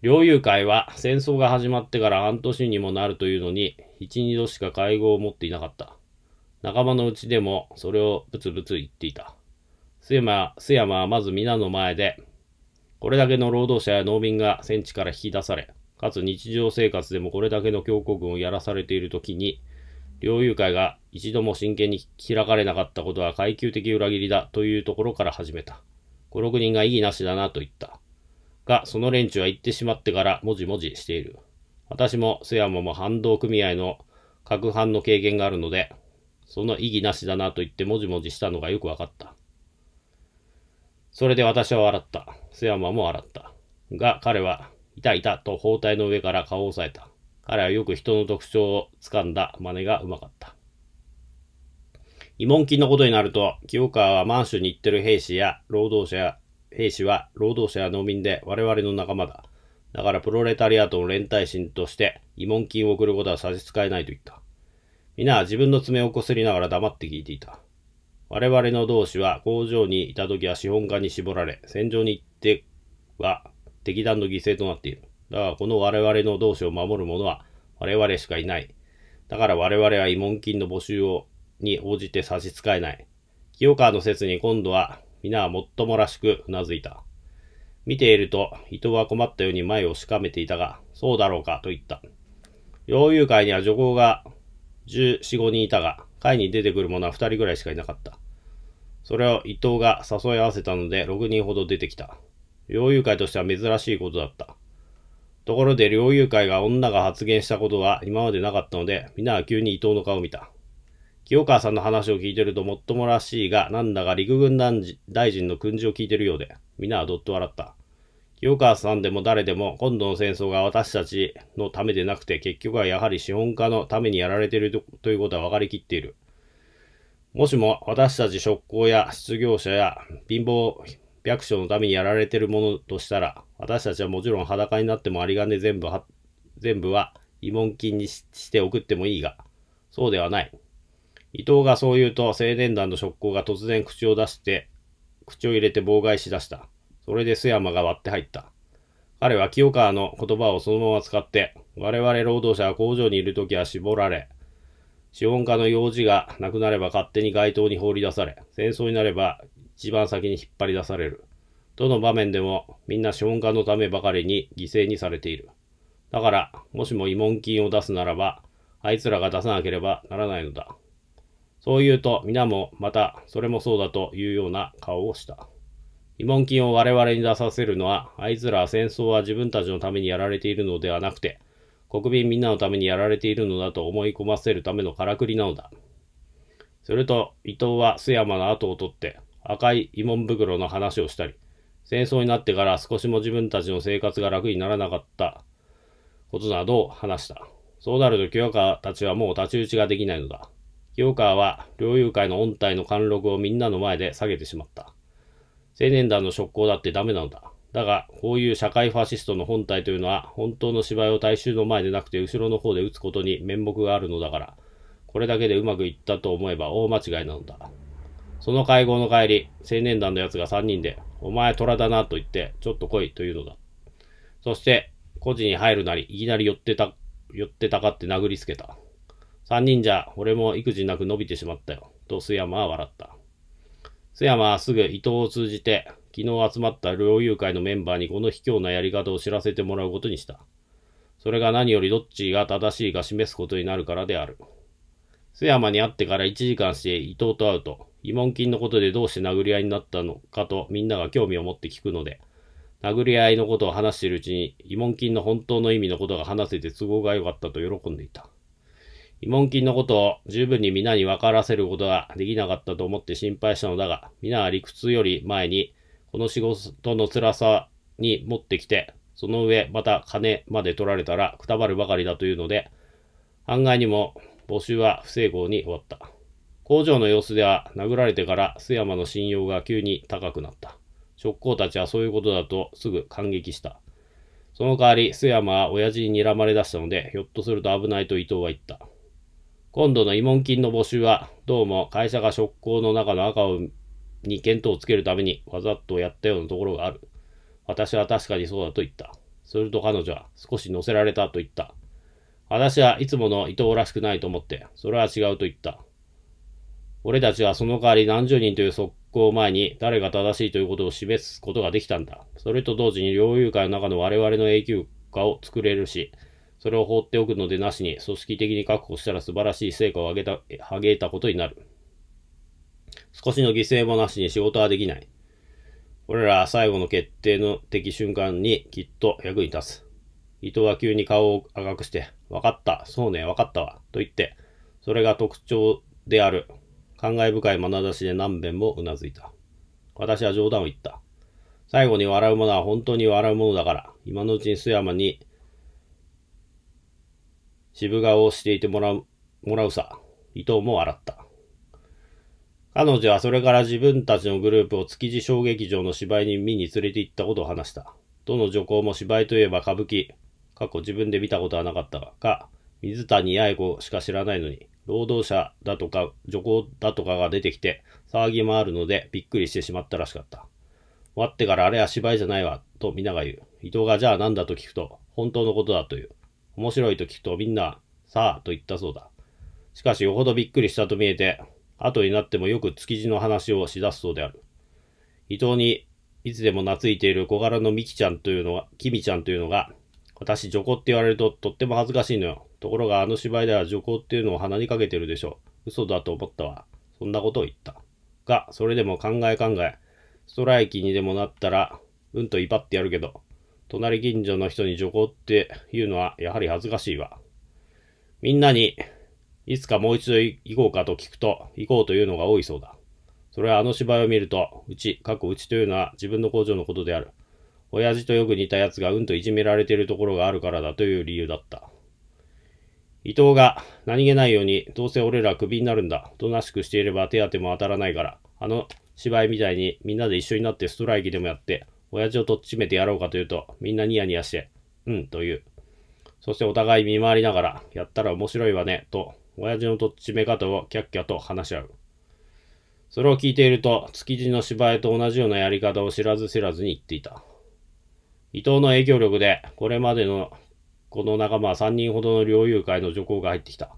猟友会は戦争が始まってから半年にもなるというのに、1、2度しか会合を持っていなかった。仲間のうちでもそれをブツブツ言っていた。須山はまず皆の前で、これだけの労働者や農民が戦地から引き出され、かつ日常生活でもこれだけの強行軍をやらされているときに、猟友会が一度も真剣に開かれなかったことは階級的裏切りだというところから始めた。5、6人が異議なしだなと言った。が、その連中は言ってしまってからもじもじしている。私も須山も反動組合の各班の経験があるので、その異議なしだなと言ってもじもじしたのがよくわかった。それで私は笑った。須山も笑った。が、彼は、いたいたと包帯の上から顔を押さえた。彼はよく人の特徴をつかんだ真似がうまかった。慰問金のことになると、清川は満州に行ってる兵士は農民で我々の仲間だ。だからプロレタリアとの連帯心として慰問金を送ることは差し支えないと言った。皆は自分の爪をこすりながら黙って聞いていた。我々の同志は工場にいた時は資本家に絞られ、戦場に行っては敵弾の犠牲となっている。だがこの我々の同志を守る者は我々しかいない。だから我々は慰問金の募集に応じて差し支えない。清川の説に今度は皆はもっともらしくうなずいた。見ていると伊藤は困ったように前をしかめていたが、そうだろうかと言った。猟友会には女工が14、15人いたが、会に出てくる者は2人ぐらいしかいなかった。それを伊藤が誘い合わせたので6人ほど出てきた。猟友会としては珍しいことだった。ところで猟友会が女が発言したことは今までなかったので、みんなは急に伊藤の顔を見た。清川さんの話を聞いてるともっともらしいが、なんだか陸軍大臣の訓示を聞いてるようで、みんなはどっと笑った。清川さんでも誰でも今度の戦争が私たちのためでなくて、結局はやはり資本家のためにやられているということは分かりきっている。もしも私たち職工や失業者や貧乏百姓のためにやられているものとしたら、私たちはもちろん裸になっても有り金全部は慰問金にして送ってもいいが、そうではない。伊藤がそう言うと、青年団の職工が突然口を入れて妨害しだした。それで須山が割って入った。彼は清川の言葉をそのまま使って、我々労働者は工場にいるときは絞られ、資本家の用事がなくなれば勝手に街頭に放り出され、戦争になれば一番先に引っ張り出される。どの場面でもみんな資本家のためばかりに犠牲にされている。だから、もしも慰問金を出すならば、あいつらが出さなければならないのだ。そう言うと、皆もまたそれもそうだというような顔をした。慰問金を我々に出させるのは、あいつらは戦争は自分たちのためにやられているのではなくて、国民みんなのためにやられているのだと思い込ませるためのからくりなのだ。すると、伊藤は須山の後を取って、赤い慰問袋の話をしたり、戦争になってから少しも自分たちの生活が楽にならなかったことなどを話した。そうなると清川たちはもう太刀打ちができないのだ。清川は猟友会の音体の貫禄をみんなの前で下げてしまった。青年団の職工だってダメなのだ。だが、こういう社会ファシストの本体というのは、本当の芝居を大衆の前でなくて後ろの方で打つことに面目があるのだから、これだけでうまくいったと思えば大間違いなのだ。その会合の帰り、青年団の奴が3人で、お前虎だなと言って、ちょっと来いというのだ。そして、孤児に入るなり、いきなり寄ってたかって殴りつけた。3人じゃ、俺も育児なく伸びてしまったよ、と須山は笑った。須山はすぐ伊藤を通じて、昨日集まった猟友会のメンバーにこの卑怯なやり方を知らせてもらうことにした。それが何よりどっちが正しいか示すことになるからである。須山に会ってから1時間して伊藤と会うと、慰問金のことでどうして殴り合いになったのかとみんなが興味を持って聞くので、殴り合いのことを話しているうちに慰問金の本当の意味のことが話せて都合が良かったと喜んでいた。慰問金のことを十分に皆に分からせることができなかったと思って心配したのだが、皆は理屈より前に、この仕事の辛さに持ってきて、その上また金まで取られたらくたばるばかりだというので、案外にも募集は不成功に終わった。工場の様子では殴られてから須山の信用が急に高くなった。職工たちはそういうことだとすぐ感激した。その代わり須山は親父に睨まれ出したので、ひょっとすると危ないと伊藤は言った。今度の慰問金の募集は、どうも会社が職工の中の赤に見当をつけるためにわざとやったようなところがある。私は確かにそうだと言った。すると彼女は少し乗せられたと言った。私はいつもの伊藤らしくないと思って、それは違うと言った。俺たちはその代わり何十人という速攻を前に誰が正しいということを示すことができたんだ。それと同時に猟友会の中の我々の永久化を作れるし、それを放っておくのでなしに組織的に確保したら素晴らしい成果を上げたことになる。少しの犠牲もなしに仕事はできない。俺らは最後の決定の的瞬間にきっと役に立つ。伊藤は急に顔を赤くして、わかった、そうね、わかったわ、と言って、それが特徴である。感慨深い眼差しで何遍もうなずいた。私は冗談を言った。最後に笑うものは本当に笑うものだから、今のうちに須山に、渋顔をしていてもらうさ。伊藤も笑った。彼女はそれから自分たちのグループを築地小劇場の芝居に見に連れて行ったことを話した。どの女工も芝居といえば歌舞伎、過去自分で見たことはなかったが、水谷八重子しか知らないのに、労働者だとか女工だとかが出てきて騒ぎ回るのでびっくりしてしまったらしかった。終わってからあれは芝居じゃないわ、とみんなが言う。伊藤がじゃあ何だと聞くと、本当のことだという。面白いと聞くとみんな、さあと言ったそうだ。しかしよほどびっくりしたと見えて、後になってもよく築地の話をしだすそうである。伊藤にいつでも懐いている小柄のきみちゃんというのが、私女工って言われるととっても恥ずかしいのよ。ところがあの芝居では女工っていうのを鼻にかけてるでしょう。嘘だと思ったわ。そんなことを言った。が、それでも考え、ストライキにでもなったら、うんと威張ってやるけど、隣近所の人に女工っていうのはやはり恥ずかしいわ。みんなに、いつかもう一度行こうかと聞くと、行こうというのが多いそうだ。それはあの芝居を見ると、うちというのは自分の工場のことである。親父とよく似た奴がうんといじめられているところがあるからだという理由だった。伊藤が何気ないように、どうせ俺らクビになるんだ。おとなしくしていれば手当ても当たらないから、あの芝居みたいにみんなで一緒になってストライキでもやって、親父をとっちめてやろうかというと、みんなニヤニヤして、うんという。そしてお互い見回りながら、やったら面白いわね、と。親父のとっちめ方をキャッキャと話し合う。それを聞いていると、築地の芝居と同じようなやり方を知らず知らずに言っていた。伊藤の影響力で、これまでのこの仲間は3人ほどの猟友会の女工が入ってきた。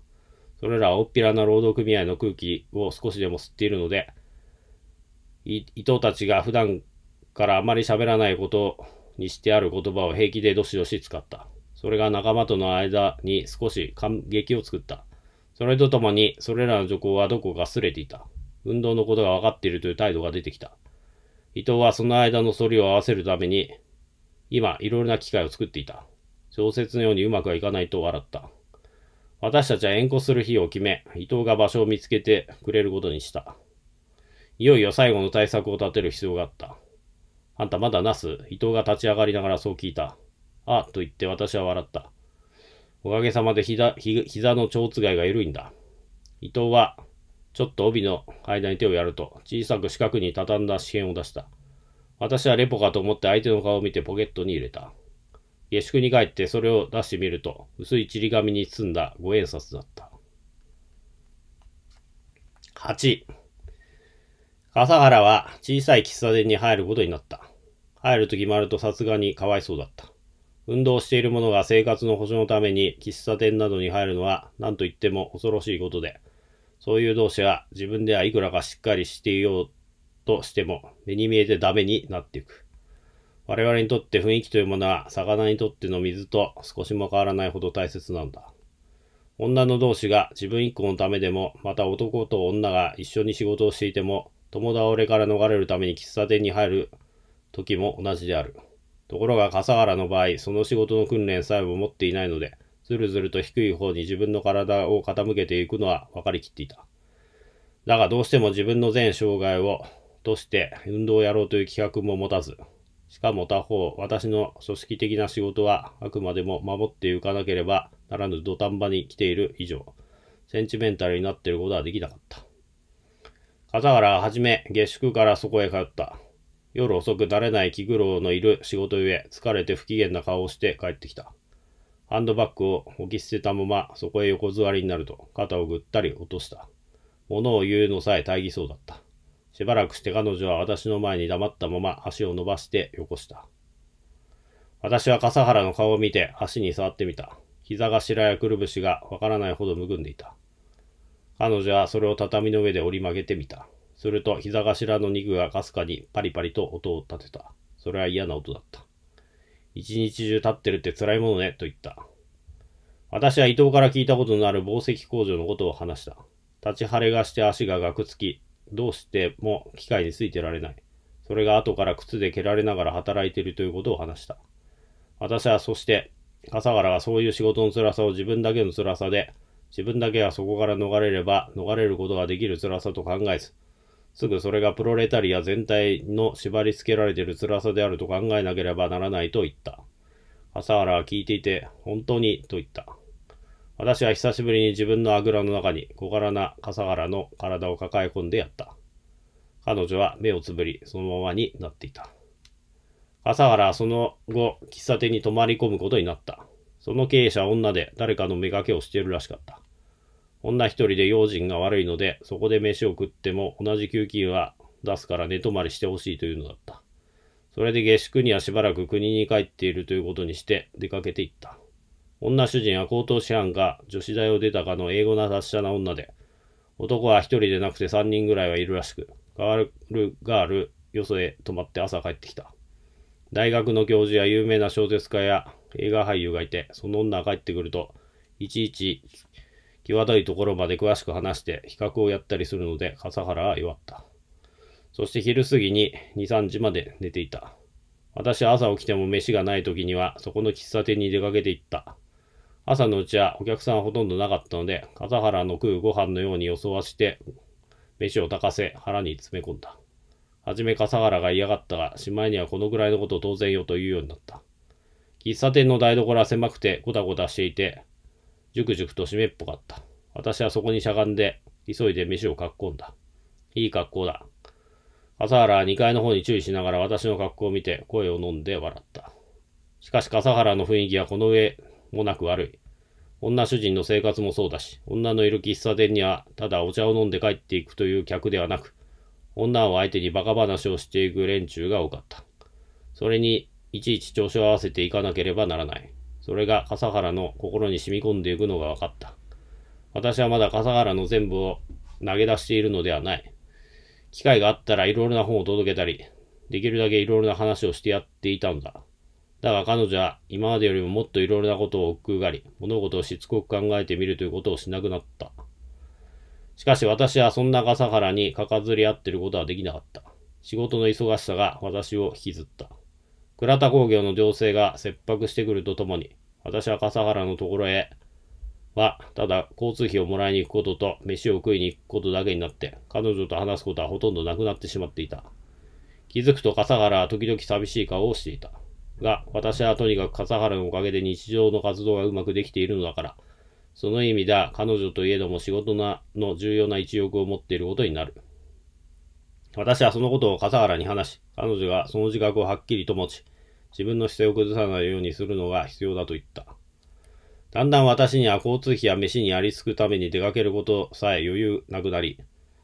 それらはおっぴらな労働組合の空気を少しでも吸っているので、伊藤たちが普段からあまり喋らないことにしてある言葉を平気でどしどし使った。それが仲間との間に少し感激を作った。それとともに、それらの女工はどこか擦れていた。運動のことが分かっているという態度が出てきた。伊藤はその間の反りを合わせるために、今、いろいろな機会を作っていた。小説のようにうまくはいかないと笑った。私たちは縁故する日を決め、伊藤が場所を見つけてくれることにした。いよいよ最後の対策を立てる必要があった。あんたまだなす？伊藤が立ち上がりながらそう聞いた。あ、と言って私は笑った。おかげさまで膝の蝶つがいが緩いんだ。伊藤は、ちょっと帯の間に手をやると、小さく四角に畳んだ紙片を出した。私はレポかと思って相手の顔を見てポケットに入れた。下宿に帰ってそれを出してみると、薄いちり紙に包んだ五円札だった。8、笠原は小さい喫茶店に入ることになった。入ると決まるとさすがにかわいそうだった。運動している者が生活の保障のために喫茶店などに入るのは何と言っても恐ろしいことで、そういう同士は自分ではいくらかしっかりしていようとしても目に見えてダメになっていく。我々にとって雰囲気というものは魚にとっての水と少しも変わらないほど大切なんだ。女の同士が自分一個のためでも、また男と女が一緒に仕事をしていても、共倒れから逃れるために喫茶店に入る時も同じである。ところが笠原の場合、その仕事の訓練さえも持っていないので、ずるずると低い方に自分の体を傾けていくのは分かりきっていた。だがどうしても自分の全生涯をとして運動をやろうという企画も持たず、しかも他方、私の組織的な仕事はあくまでも守っていかなければならぬ土壇場に来ている以上、センチメンタルになっていることはできなかった。笠原ははじめ下宿からそこへ通った。夜遅く慣れない気苦労のいる仕事ゆえ、疲れて不機嫌な顔をして帰ってきた。ハンドバッグを置き捨てたままそこへ横座りになると肩をぐったり落とした。物を言うのさえ大儀そうだった。しばらくして彼女は私の前に黙ったまま足を伸ばしてよこした。私は笠原の顔を見て足に触ってみた。膝頭やくるぶしがわからないほどむくんでいた。彼女はそれを畳の上で折り曲げてみた。すると膝頭の肉がかすかにパリパリと音を立てた。それは嫌な音だった。一日中立ってるって辛いものね、と言った。私は伊藤から聞いたことのある紡績工場のことを話した。立ち腫れがして足ががくつき、どうしても機械についてられない。それが後から靴で蹴られながら働いているということを話した。私はそして、笠原がそういう仕事の辛さを自分だけの辛さで、自分だけがそこから逃れれば逃れることができる辛さと考えず、すぐそれがプロレタリア全体の縛り付けられている辛さであると考えなければならないと言った。笠原は聞いていて、本当にと言った。私は久しぶりに自分のあぐらの中に小柄な笠原の体を抱え込んでやった。彼女は目をつぶり、そのままになっていた。笠原はその後、喫茶店に泊まり込むことになった。その経営者は女で誰かの目掛けをしているらしかった。女一人で用心が悪いので、そこで飯を食っても同じ給金は出すから寝泊まりしてほしいというのだった。それで下宿にはしばらく国に帰っているということにして出かけていった。女主人は高等師範か女子大を出たかの英語な達者な女で、男は一人でなくて三人ぐらいはいるらしく、変わるがあるよそへ泊まって朝帰ってきた。大学の教授や有名な小説家や映画俳優がいて、その女が帰ってくると、いちいち際どいところまで詳しく話して比較をやったりするので、笠原は弱った。そして昼過ぎに2、3時まで寝ていた。私は朝起きても飯がない時には、そこの喫茶店に出かけていった。朝のうちはお客さんはほとんどなかったので、笠原の食うご飯のように装わして、飯を炊かせ腹に詰め込んだ。はじめ笠原が嫌がったが、しまいにはこのぐらいのことを当然よと言うようになった。喫茶店の台所は狭くてごたごたしていて、じゅくじゅくと湿っぽかった。私はそこにしゃがんで、急いで飯をかっこんだ。いい格好だ。笠原は2階の方に注意しながら私の格好を見て声を飲んで笑った。しかし笠原の雰囲気はこの上もなく悪い。女主人の生活もそうだし、女のいる喫茶店にはただお茶を飲んで帰っていくという客ではなく、女を相手にバカ話をしていく連中が多かった。それにいちいち調子を合わせていかなければならない。それが笠原の心に染み込んでいくのが分かった。私はまだ笠原の全部を投げ出しているのではない。機会があったらいろいろな本を届けたり、できるだけいろいろな話をしてやっていたのだ。だが彼女は今までよりももっといろいろなことを億劫があり、物事をしつこく考えてみるということをしなくなった。しかし私はそんな笠原にかかずり合ってることはできなかった。仕事の忙しさが私を引きずった。倉田工業の情勢が切迫してくるとともに、私は笠原のところへは、ただ交通費をもらいに行くことと飯を食いに行くことだけになって、彼女と話すことはほとんどなくなってしまっていた。気づくと笠原は時々寂しい顔をしていた。が、私はとにかく笠原のおかげで日常の活動がうまくできているのだから、その意味では彼女といえども仕事の重要な一翼を持っていることになる。私はそのことを笠原に話し、彼女がその自覚をはっきりと持ち、自分の姿勢を崩さないようにするのが必要だと言った。だんだん私には交通費や飯にありつくために出かけることさえ余裕なくなり、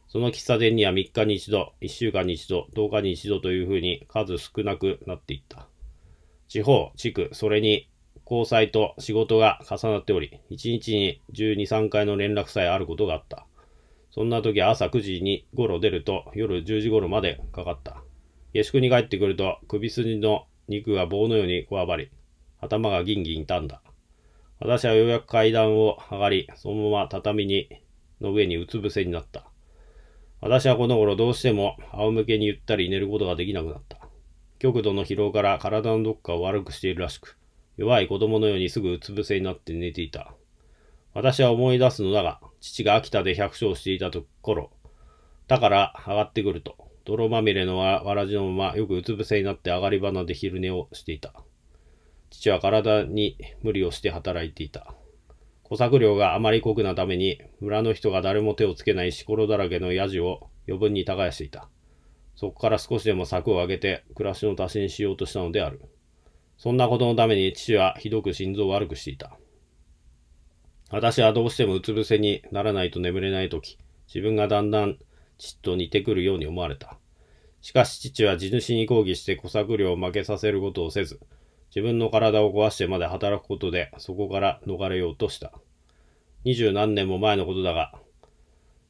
その喫茶店には3日に一度、1週間に一度、10日に一度というふうに数少なくなっていった。地方、地区、それに、交際と仕事が重なっており、一日に12、3回の連絡さえあることがあった。そんな時は朝9時頃出ると夜10時頃までかかった。下宿に帰ってくると首筋の肉が棒のようにこわばり、頭がギンギン痛んだ。私はようやく階段を上がり、そのまま畳の上にうつ伏せになった。私はこの頃どうしても仰向けにゆったり寝ることができなくなった。極度の疲労から体のどこかを悪くしているらしく、弱い子供のようにすぐうつ伏せになって寝ていた。私は思い出すのだが、父が秋田で百姓していたところ、田から上がってくると、泥まみれのわらじのままよくうつ伏せになって上がり花で昼寝をしていた。父は体に無理をして働いていた。小作料があまり酷なために、村の人が誰も手をつけないしころだらけのやじを余分に耕していた。そこから少しでも柵を上げて暮らしの足しにしようとしたのである。そんなことのために父はひどく心臓を悪くしていた。私はどうしてもうつ伏せにならないと眠れないとき、自分がだんだん父と似てくるように思われた。しかし父は地主に抗議して小作業を負けさせることをせず、自分の体を壊してまで働くことでそこから逃れようとした。二十何年も前のことだが、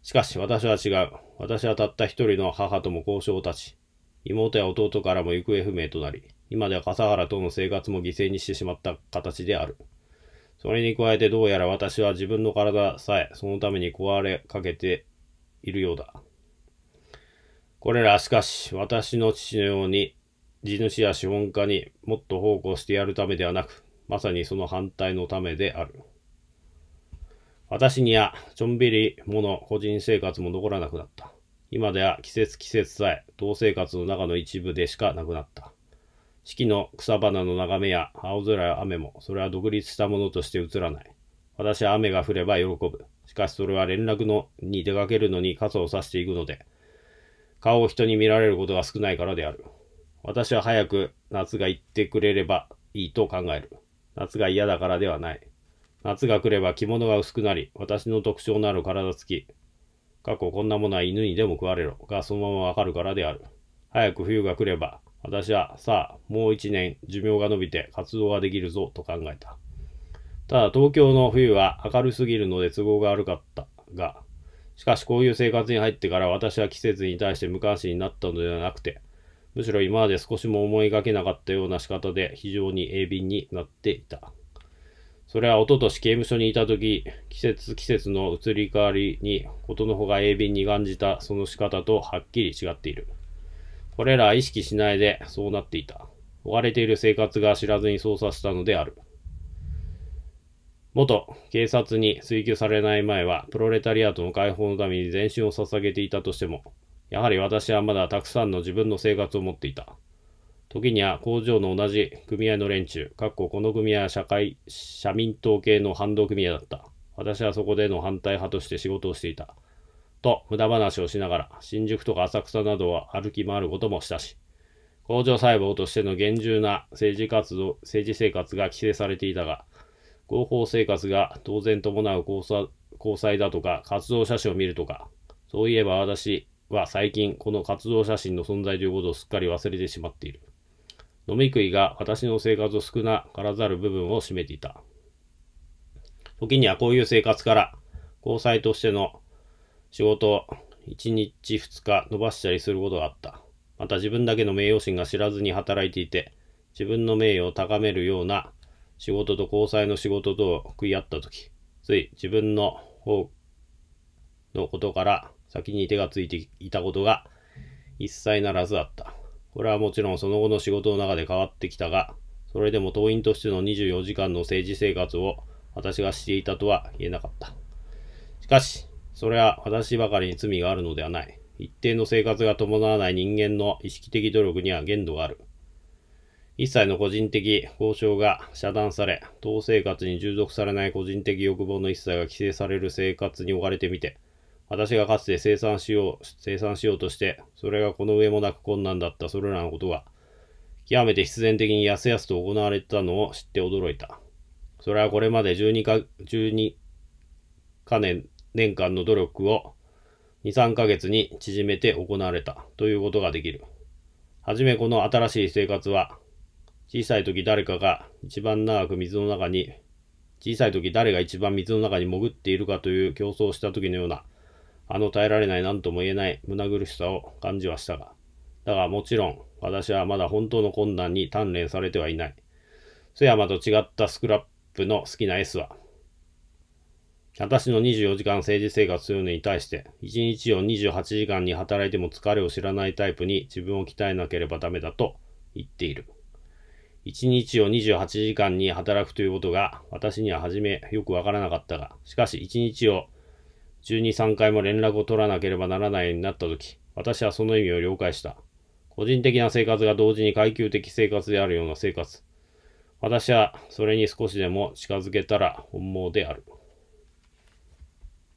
しかし私は違う。私はたった一人の母とも交渉を断ち、妹や弟からも行方不明となり、今では笠原との生活も犠牲にしてしまった形である。それに加えてどうやら私は自分の体さえそのために壊れかけているようだ。これらはしかし私の父のように地主や資本家にもっと奉公してやるためではなく、まさにその反対のためである。私にはちょんびりもの個人生活も残らなくなった。今では季節さえ同生活の中の一部でしかなくなった。四季の草花の眺めや青空や雨も、それは独立したものとして映らない。私は雨が降れば喜ぶ。しかしそれは連絡に出かけるのに傘を差していくので、顔を人に見られることが少ないからである。私は早く夏が行ってくれればいいと考える。夏が嫌だからではない。夏が来れば着物が薄くなり、私の特徴のある体つき、過去こんなものは犬にでも食われろがそのままわかるからである。早く冬が来れば、私はさあもう一年寿命が伸びて活動ができるぞと考えた。ただ東京の冬は明るすぎるので都合が悪かったが、しかしこういう生活に入ってから私は季節に対して無関心になったのではなくて、むしろ今まで少しも思いがけなかったような仕方で非常に鋭敏になっていた。それはおととし刑務所にいたとき、季節の移り変わりにことのほか鋭敏に感じたその仕方とはっきり違っている。これらは意識しないでそうなっていた。追われている生活が知らずに操作したのである。元警察に追及されない前は、プロレタリアートの解放のために全身を捧げていたとしても、やはり私はまだたくさんの自分の生活を持っていた。時には工場の同じ組合の連中、この組合は社民党系の反動組合だった。私はそこでの反対派として仕事をしていた。と、無駄話をしながら、新宿とか浅草などは歩き回ることもしたし、工場細胞としての厳重な政治生活が規制されていたが、合法生活が当然伴う交際だとか、活動写真を見るとか、そういえば私は最近この活動写真の存在ということをすっかり忘れてしまっている。飲み食いが私の生活を少なからざる部分を占めていた。時にはこういう生活から、交際としての仕事を1日2日伸ばしたりすることがあった。また自分だけの名誉心が知らずに働いていて、自分の名誉を高めるような仕事と交際の仕事とを食い合ったとき、つい自分の方のことから先に手がついていたことが一切ならずあった。これはもちろんその後の仕事の中で変わってきたが、それでも党員としての24時間の政治生活を私がしていたとは言えなかった。しかし、それは私ばかりに罪があるのではない。一定の生活が伴わない人間の意識的努力には限度がある。一切の個人的交渉が遮断され、党生活に従属されない個人的欲望の一切が規制される生活に置かれてみて、私がかつて生産しようとして、それがこの上もなく困難だったそれらのことが、極めて必然的にやすやすと行われたのを知って驚いた。それはこれまで12年間の努力を2、3ヶ月に縮めて行われたということができる。はじめこの新しい生活は、小さい時誰が一番水の中に潜っているかという競争をした時のような、あの耐えられない何とも言えない胸苦しさを感じはしたが、だがもちろん私はまだ本当の困難に鍛錬されてはいない。須山と違ったスクラップの好きな S は、私の24時間政治生活というのに対して、1日を28時間に働いても疲れを知らないタイプに自分を鍛えなければダメだと言っている。一日を28時間に働くということが私には初めよくわからなかったが、しかし一日を12、3回も連絡を取らなければならないようになったとき、私はその意味を了解した。個人的な生活が同時に階級的生活であるような生活。私はそれに少しでも近づけたら本望である。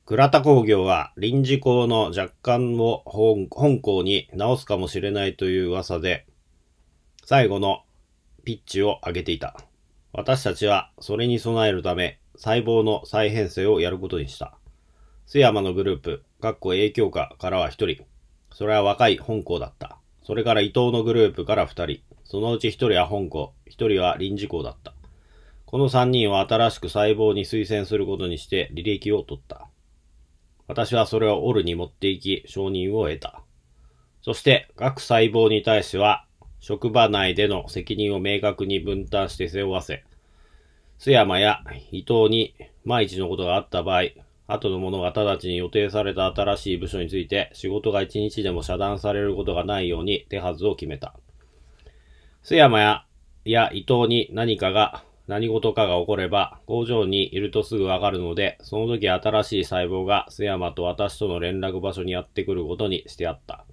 倉田工業は臨時工の若干を本校に直すかもしれないという噂で、最後のピッチを上げていた。私たちはそれに備えるため細胞の再編成をやることにした。須山のグループ、影響下からは1人。それは若い本校だった。それから伊藤のグループから2人。そのうち1人は本校、1人は臨時校だった。この3人は新しく細胞に推薦することにして履歴を取った。私はそれをオルに持って行き、承認を得た。そして、各細胞に対しては、職場内での責任を明確に分担して背負わせ、須山や伊藤に万一のことがあった場合、後の者が直ちに予定された新しい部署について仕事が一日でも遮断されることがないように手はずを決めた。須山や伊藤に何事かが起これば工場にいるとすぐわかるので、その時新しい細胞が須山と私との連絡場所にやってくることにしてあった。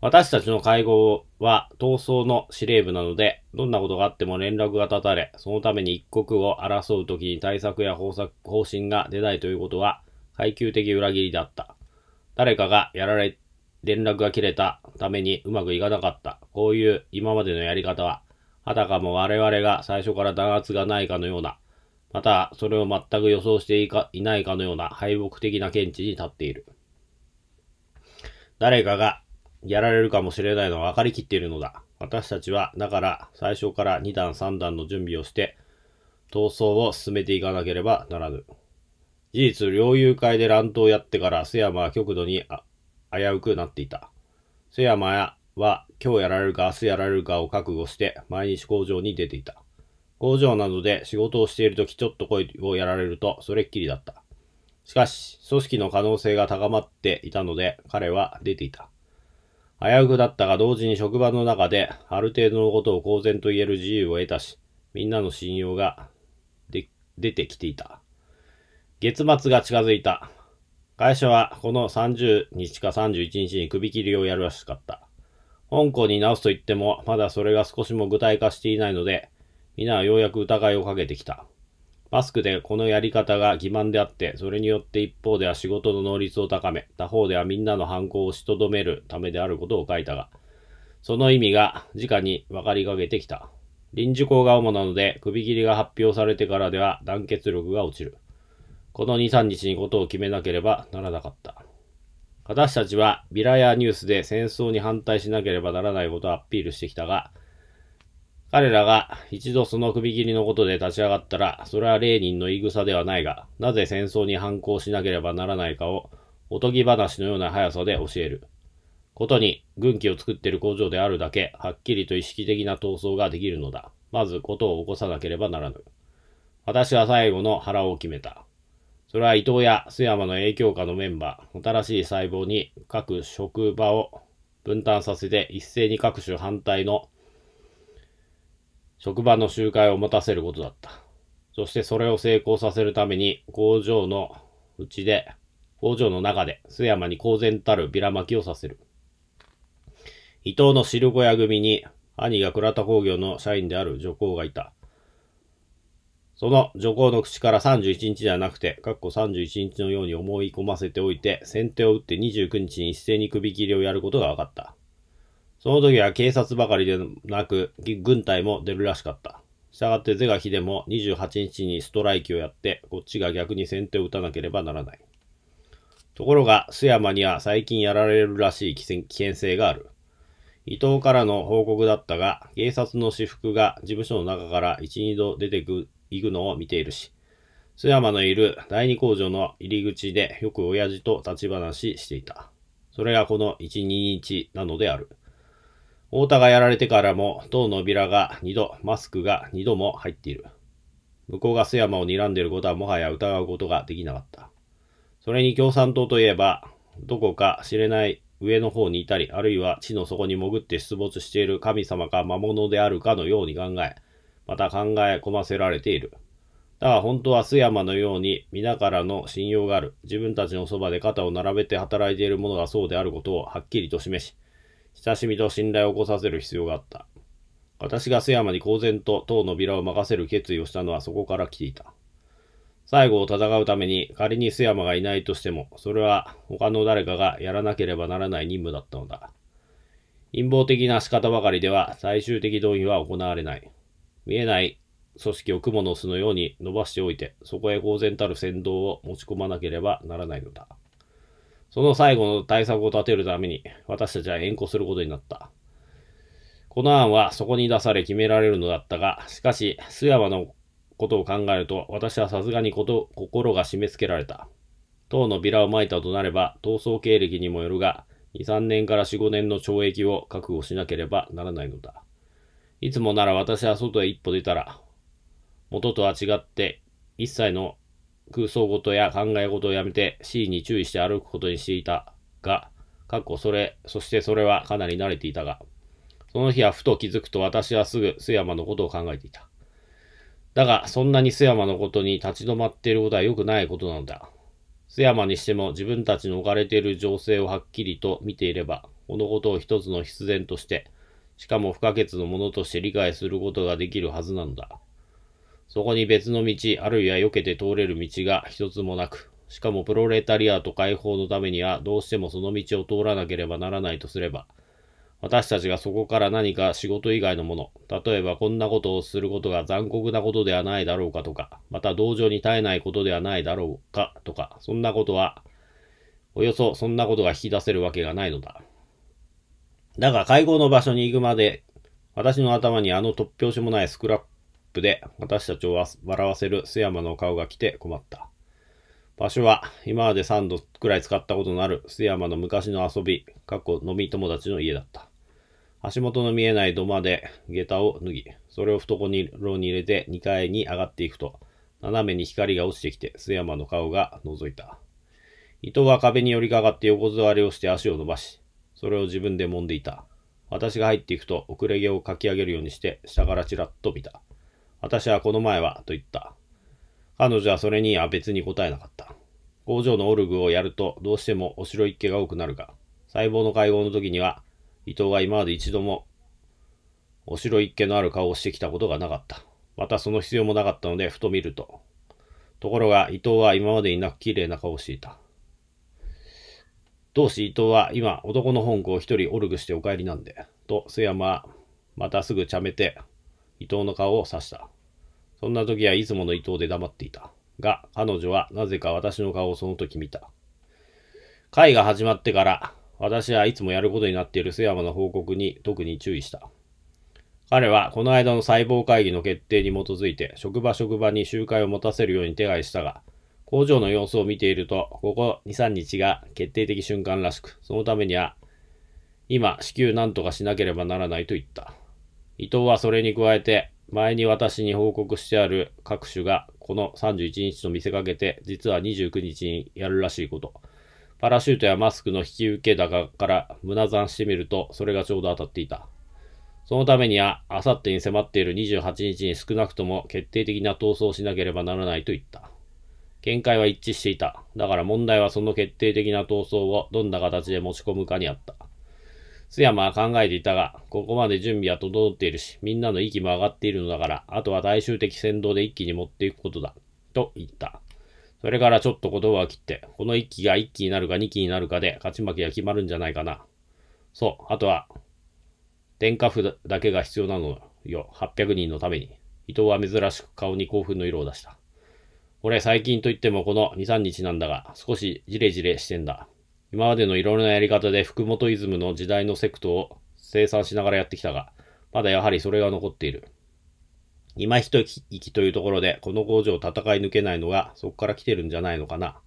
私たちの会合は闘争の司令部なので、どんなことがあっても連絡が断たれ、そのために一刻を争う時に対策や方針が出ないということは階級的裏切りだった。誰かがやられ、連絡が切れたためにうまくいかなかった。こういう今までのやり方は、あたかも我々が最初から弾圧がないかのような、またそれを全く予想していないかのような敗北的な見地に立っている。誰かがやられるかもしれないのは分かりきっているのだ。私たちは、だから最初から2段3段の準備をして、闘争を進めていかなければならぬ。事実、猟友会で乱闘をやってから、須山は極度に危うくなっていた。須山は、今日やられるか明日やられるかを覚悟して、毎日工場に出ていた。工場などで仕事をしているとき、ちょっと声をやられると、それっきりだった。しかし、組織の可能性が高まっていたので、彼は出ていた。危うくだったが同時に職場の中である程度のことを公然と言える自由を得たし、みんなの信用が出てきていた。月末が近づいた。会社はこの30日か31日に首切りをやるらしかった。香港に直すと言ってもまだそれが少しも具体化していないので、皆はようやく疑いをかけてきた。マスクでこのやり方が欺瞞であって、それによって一方では仕事の能率を高め、他方ではみんなの反抗をしとどめるためであることを書いたが、その意味が直に分かりかけてきた。臨時校が主なので、首切りが発表されてからでは団結力が落ちる。この2、3日にことを決めなければならなかった。私たちはビラやニュースで戦争に反対しなければならないことをアピールしてきたが、彼らが一度その首切りのことで立ち上がったら、それはレーニンの言い草ではないが、なぜ戦争に反抗しなければならないかをおとぎ話のような速さで教えることに、軍機を作っている工場であるだけ、はっきりと意識的な闘争ができるのだ。まずことを起こさなければならぬ。私は最後の腹を決めた。それは伊藤や須山の影響下のメンバー、新しい細胞に各職場を分担させて一斉に各種反対の職場の集会を持たせることだった。そしてそれを成功させるために、工場の中で、須山に公然たるビラまきをさせる。伊藤の汁小屋組に、兄が倉田工業の社員である女工がいた。その女工の口から31日ではなくて、31日のように思い込ませておいて、先手を打って29日に一斉に首切りをやることが分かった。その時は警察ばかりでなく、軍隊も出るらしかった。したがって是が非でも28日にストライキをやって、こっちが逆に先手を打たなければならない。ところが、須山には最近やられるらしい危険性がある。伊藤からの報告だったが、警察の私服が事務所の中から一、二度出ていくのを見ているし、須山のいる第二工場の入り口でよく親父と立ち話していた。それがこの一、二日なのである。太田がやられてからも、銅のビラが2度、マスクが2度も入っている。向こうが須山を睨んでいることはもはや疑うことができなかった。それに共産党といえば、どこか知れない上の方にいたり、あるいは地の底に潜って出没している神様か魔物であるかのように考え、また考え込ませられている。だが本当は須山のように皆からの信用がある、自分たちのそばで肩を並べて働いている者がそうであることをはっきりと示し、親しみと信頼を起こさせる必要があった。私が須山に公然と党のビラを任せる決意をしたのはそこから来ていた。最後を戦うために仮に須山がいないとしても、それは他の誰かがやらなければならない任務だったのだ。陰謀的な仕方ばかりでは最終的動員は行われない。見えない組織を蜘蛛の巣のように伸ばしておいて、そこへ公然たる扇動を持ち込まなければならないのだ。その最後の対策を立てるために、私たちは縁故することになった。この案はそこに出され決められるのだったが、しかし、須山のことを考えると、私はさすがに心が締め付けられた。党のビラをまいたとなれば、逃走経歴にもよるが、2、3年から4、5年の懲役を覚悟しなければならないのだ。いつもなら私は外へ一歩出たら、元とは違って、一切の空想事や考え事をやめて、C に注意して歩くことにしていたが、そしてそれはかなり慣れていたが、その日はふと気づくと私はすぐ須山のことを考えていた。だが、そんなに須山のことに立ち止まっていることは良くないことなのだ。須山にしても自分たちの置かれている情勢をはっきりと見ていれば、このことを一つの必然として、しかも不可欠のものとして理解することができるはずなのだ。そこに別の道、あるいは避けて通れる道が一つもなく、しかもプロレタリアと解放のためにはどうしてもその道を通らなければならないとすれば、私たちがそこから何か仕事以外のもの、例えばこんなことをすることが残酷なことではないだろうかとか、また同情に耐えないことではないだろうかとか、そんなことが引き出せるわけがないのだ。だが会合の場所に行くまで、私の頭にあの突拍子もないスクラップで私たちを笑わせる須山の顔が来て困った。場所は今まで3度くらい使ったことのある須山の昔の遊び、飲み友達の家だった。足元の見えない土間で下駄を脱ぎ、それを懐に入れて2階に上がっていくと、斜めに光が落ちてきて須山の顔が覗いた。伊藤は壁に寄りかかって横座りをして足を伸ばし、それを自分で揉んでいた。私が入っていくと遅れ毛をかき上げるようにして下からちらっと見た。私はこの前は、と言った。彼女はそれには別に答えなかった。工場のオルグをやるとどうしてもお白いっ気が多くなるが、細胞の会合の時には、伊藤が今まで一度も、お白いっ気のある顔をしてきたことがなかった。またその必要もなかったので、ふと見ると。ところが、伊藤は今までになく綺麗な顔をしていた。どうし伊藤は今、男の本校を一人オルグしてお帰りなんで、と、須山は、またすぐちゃめて、伊藤の顔を指した。そんな時はいつもの伊藤で黙っていた。が、彼女はなぜか私の顔をその時見た。会が始まってから、私はいつもやることになっている須山の報告に特に注意した。彼はこの間の細胞会議の決定に基づいて職場に集会を持たせるように手配したが、工場の様子を見ていると、ここ2、3日が決定的瞬間らしく、そのためには今至急何とかしなければならないと言った。伊藤はそれに加えて、前に私に報告してある各種がこの31日と見せかけて、実は29日にやるらしいこと。パラシュートやマスクの引き受け高から胸算してみると、それがちょうど当たっていた。そのためには、あさってに迫っている28日に少なくとも決定的な闘争をしなければならないと言った。見解は一致していた。だから問題はその決定的な闘争をどんな形で持ち込むかにあった。須山は考えていたが、ここまで準備は整っているし、みんなの息も上がっているのだから、あとは大衆的扇動で一気に持っていくことだ、と言った。それからちょっと言葉を切って、この1期が1期になるか2期になるかで勝ち負けが決まるんじゃないかな。そう、あとは、天下譜だけが必要なのよ、800人のために。伊藤は珍しく顔に興奮の色を出した。俺、最近といってもこの2、3日なんだが、少しジレジレしてんだ。今までのいろいろなやり方で福本イズムの時代のセクトを生産しながらやってきたが、まだやはりそれが残っている。今一息というところで、この工場を戦い抜けないのが、そこから来てるんじゃないのかな。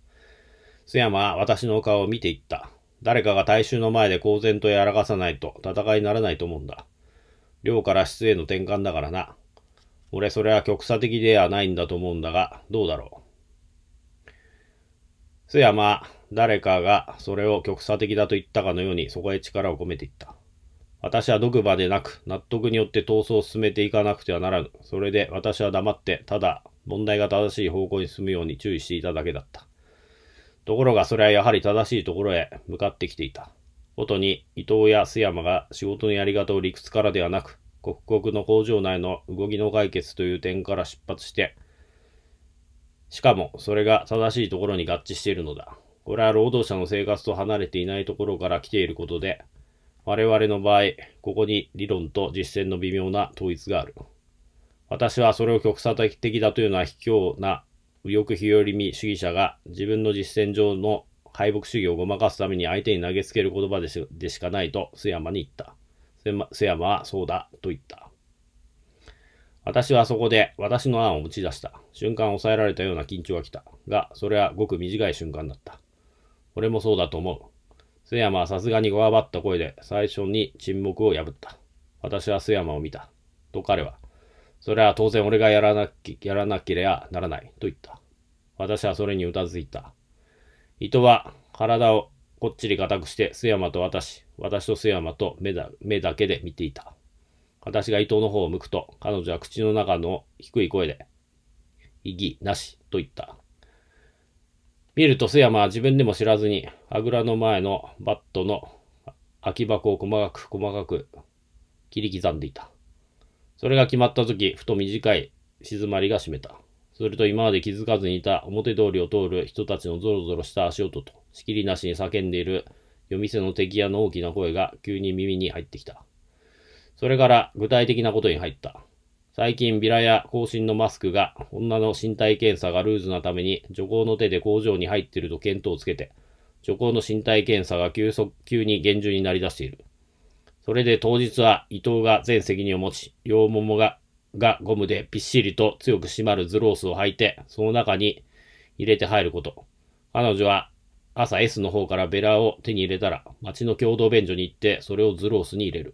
須山は私の顔を見ていった。誰かが大衆の前で公然とやらかさないと、戦いにならないと思うんだ。量から質への転換だからな。俺、それは極左的ではないんだと思うんだが、どうだろう。須山は、誰かがそれを極左的だと言ったかのように、そこへ力を込めていった。私は毒場でなく、納得によって闘争を進めていかなくてはならぬ。それで私は黙って、ただ、問題が正しい方向に進むように注意していただけだった。ところが、それはやはり正しいところへ向かってきていた。ことに、伊藤や須山が仕事のやり方を理屈からではなく、刻々の工場内の動きの解決という点から出発して、しかも、それが正しいところに合致しているのだ。これは労働者の生活と離れていないところから来ていることで、我々の場合、ここに理論と実践の微妙な統一がある。私はそれを極左的だというのは卑怯な右翼日和見主義者が自分の実践上の敗北主義をごまかすために相手に投げつける言葉でしかないと須山に言った。須山はそうだと言った。私はそこで私の案を打ち出した。瞬間抑えられたような緊張が来た。が、それはごく短い瞬間だった。俺もそうだと思う。須山はさすがにこわばった声で最初に沈黙を破った。私は須山を見た。と彼は、それは当然俺がやらなければならないと言った。私はそれにうたついた。伊藤は体をこっちり固くして須山と私と須山と目だけで見ていた。私が伊藤の方を向くと、彼女は口の中の低い声で、異議なしと言った。見ると須山は自分でも知らずに、あぐらの前のバットの空き箱を細かく切り刻んでいた。それが決まった時、ふと短い静まりがしめた。すると今まで気づかずにいた表通りを通る人たちのぞろぞろした足音と、しきりなしに叫んでいる夜店の敵屋の大きな声が急に耳に入ってきた。それから具体的なことに入った。最近ビラや更新のマスクが女の身体検査がルーズなために女工の手で工場に入っていると見当をつけて、女工の身体検査が急に厳重になりだしている。それで当日は伊藤が全責任を持ち、両ももがゴムでぴっしりと強く締まるズロースを履いて、その中に入れて入ること。彼女は朝 S の方からベラを手に入れたら、町の共同便所に行ってそれをズロースに入れる。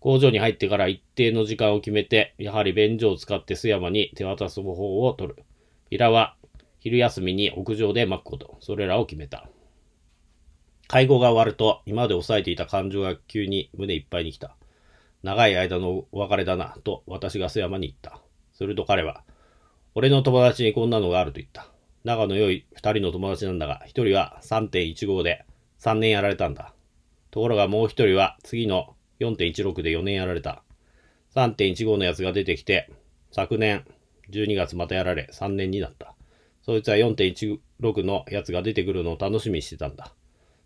工場に入ってから一定の時間を決めて、やはり便所を使って須山に手渡す方法を取る。ビラは昼休みに屋上で巻くこと。それらを決めた。会合が終わると、今まで抑えていた感情が急に胸いっぱいに来た。長い間のお別れだな、と私が須山に言った。すると彼は、俺の友達にこんなのがあると言った。仲の良い二人の友達なんだが、一人は 3.15 で3年やられたんだ。ところがもう一人は次の4.16 で4年やられた。3.15 のやつが出てきて、昨年12月またやられ3年になった。そいつは 4.16 のやつが出てくるのを楽しみにしてたんだ。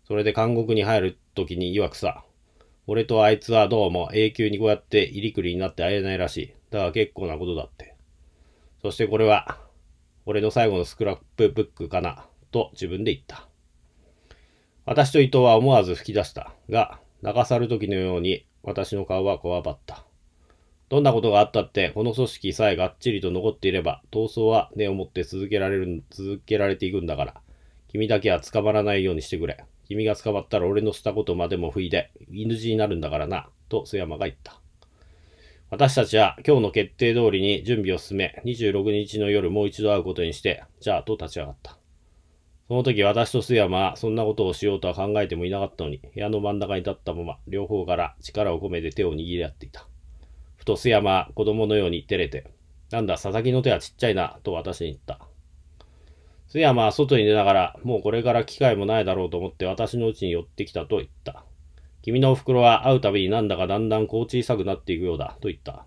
それで監獄に入るときに曰くさ、俺とあいつはどうも永久にこうやって入りくりになって会えないらしい。だが結構なことだって。そしてこれは、俺の最後のスクラップブックかな、と自分で言った。私と伊藤は思わず吹き出したが、流さる時のように私の顔はこわばった。どんなことがあったって、この組織さえがっちりと残っていれば、闘争は根を持って続けられていくんだから、君だけは捕まらないようにしてくれ。君が捕まったら俺のしたことまでも不意で、犬死になるんだからな、と須山が言った。私たちは今日の決定通りに準備を進め、26日の夜もう一度会うことにして、じゃあと立ち上がった。その時私と須山はそんなことをしようとは考えてもいなかったのに、部屋の真ん中に立ったまま、両方から力を込めて手を握り合っていた。ふと須山は子供のように照れて、なんだ佐々木の手はちっちゃいな、と私に言った。須山は外に出ながら、もうこれから機会もないだろうと思って私のうちに寄ってきたと言った。君のお袋は会うたびになんだかだんだんこう小さくなっていくようだ、と言った。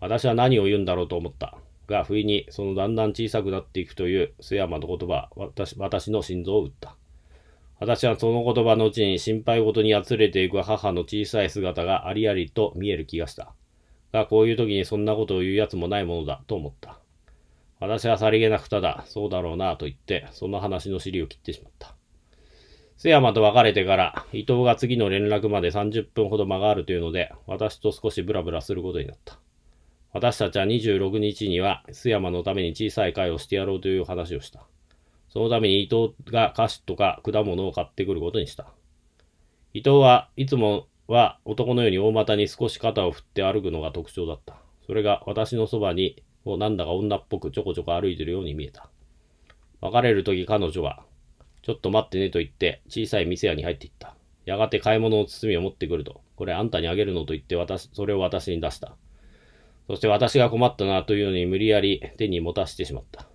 私は何を言うんだろうと思った。が、不意にそのだんだん小さくなっていくという須山の言葉は私の心臓を打った。私はその言葉のうちに心配事にやつれていく母の小さい姿がありありと見える気がした。が、こういう時にそんなことを言うやつもないものだと思った。私はさりげなくただ、そうだろうなと言って、その話の尻を切ってしまった。須山と別れてから、伊藤が次の連絡まで30分ほど間があるというので、私と少しブラブラすることになった。私たちは26日には須山のために小さい会をしてやろうという話をした。そのために伊藤が菓子とか果物を買ってくることにした。伊藤はいつもは男のように大股に少し肩を振って歩くのが特徴だった。それが私のそばにもなんだか女っぽくちょこちょこ歩いてるように見えた。別れるとき彼女は、ちょっと待ってねと言って小さい店屋に入っていった。やがて買い物の包みを持ってくると、これあんたにあげるのと言ってそれを私に出した。そして私が困ったなというのに無理やり手に持たせてしまった。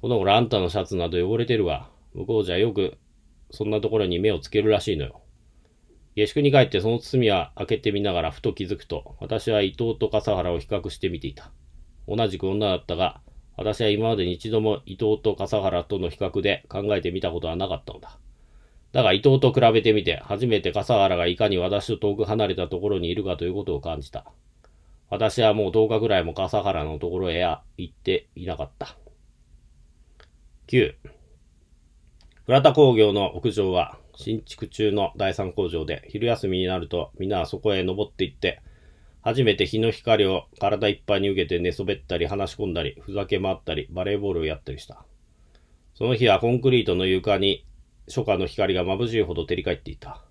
この頃あんたのシャツなど汚れてるわ。向こうじゃよくそんなところに目をつけるらしいのよ。下宿に帰ってその包みは開けてみながらふと気づくと、私は伊藤と笠原を比較してみていた。同じく女だったが、私は今までに一度も伊藤と笠原との比較で考えてみたことはなかったのだ。だが伊藤と比べてみて、初めて笠原がいかに私と遠く離れたところにいるかということを感じた。私はもう10日ぐらいも笠原のところへは行っていなかった。9. 倉田工業の屋上は新築中の第三工場で、昼休みになるとみんなはそこへ登って行って、初めて日の光を体いっぱいに受けて寝そべったり話し込んだり、ふざけ回ったり、バレーボールをやったりした。その日はコンクリートの床に初夏の光が眩しいほど照り返っていた。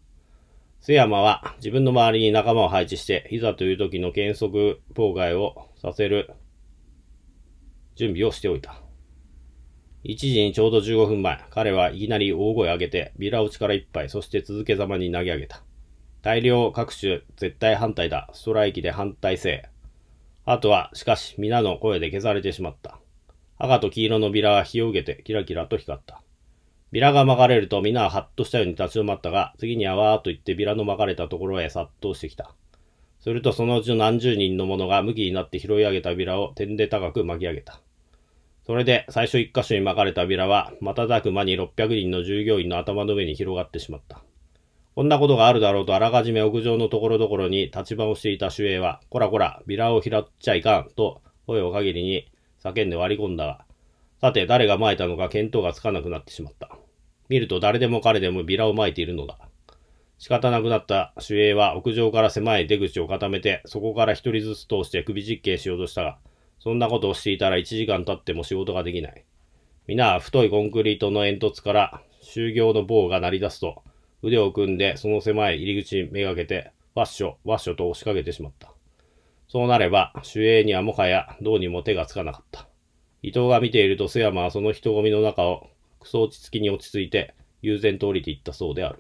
須山は自分の周りに仲間を配置して、いざという時の原則妨害をさせる準備をしておいた。一時にちょうど15分前、彼はいきなり大声を上げて、ビラを力いっぱい、そして続けざまに投げ上げた。大量各種絶対反対だ、ストライキで反対せえ。あとは、しかし皆の声で消されてしまった。赤と黄色のビラは火を受けてキラキラと光った。ビラが巻かれると皆はハッとしたように立ち止まったが、次にはわーっと言ってビラの巻かれたところへ殺到してきた。するとそのうちの何十人の者が向きになって拾い上げたビラを点で高く巻き上げた。それで最初一箇所に巻かれたビラは瞬く間に600人の従業員の頭の上に広がってしまった。こんなことがあるだろうとあらかじめ屋上のところどころに立ち番をしていた守衛は、こらこら、ビラを拾っちゃいかんと声を限りに叫んで割り込んだが、さて誰が撒いたのか見当がつかなくなってしまった。見ると誰でも彼でもビラを撒いているのだ。仕方なくなった守衛は屋上から狭い出口を固めて、そこから一人ずつ通して首実験しようとしたが、そんなことをしていたら1時間経っても仕事ができない。皆は太いコンクリートの煙突から就業の棒が鳴り出すと、腕を組んでその狭い入り口にめがけて、わっしょわっしょと押しかけてしまった。そうなれば守衛にはもはやどうにも手がつかなかった。伊藤が見ていると須山はその人混みの中をクソ落ち着きに落ち着いて悠然と降りていったそうである。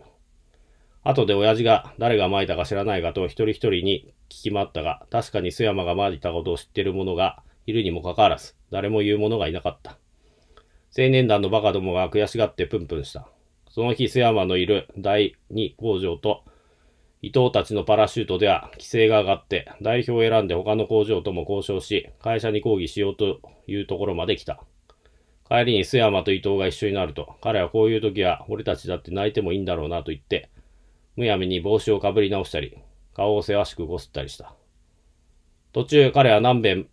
後で親父が誰が撒いたか知らないかと一人一人に聞き回ったが、確かに須山が撒いたことを知っている者がいるにもかかわらず、誰も言う者がいなかった。青年団のバカどもが悔しがってプンプンした。その日須山のいる第2工場と伊藤たちのパラシュートでは規制が上がって、代表を選んで他の工場とも交渉し、会社に抗議しようというところまで来た。帰りに須山と伊藤が一緒になると、彼はこういう時は俺たちだって泣いてもいいんだろうなと言って、むやみに帽子をかぶり直したり、顔をせわしくこすったりした。途中彼は何遍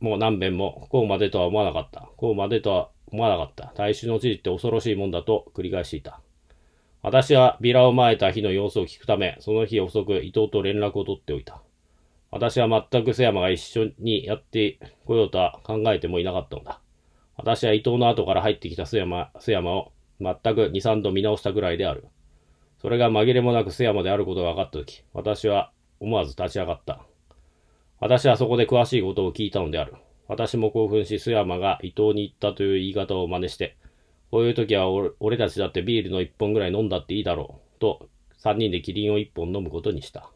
も、こうまでとは思わなかった。こうまでとは思わなかった。大衆の知事って恐ろしいもんだと繰り返していた。私はビラを撒いた日の様子を聞くため、その日遅く伊藤と連絡を取っておいた。私は全く瀬山が一緒にやってこようとは考えてもいなかったのだ。私は伊藤の後から入ってきた瀬山を全く2、3度見直したぐらいである。それが紛れもなく瀬山であることが分かったとき、私は思わず立ち上がった。私はそこで詳しいことを聞いたのである。私も興奮し、瀬山が伊藤に行ったという言い方を真似して、こういう時は俺たちだってビールの1本ぐらい飲んだっていいだろう、と3人でキリンを1本飲むことにした。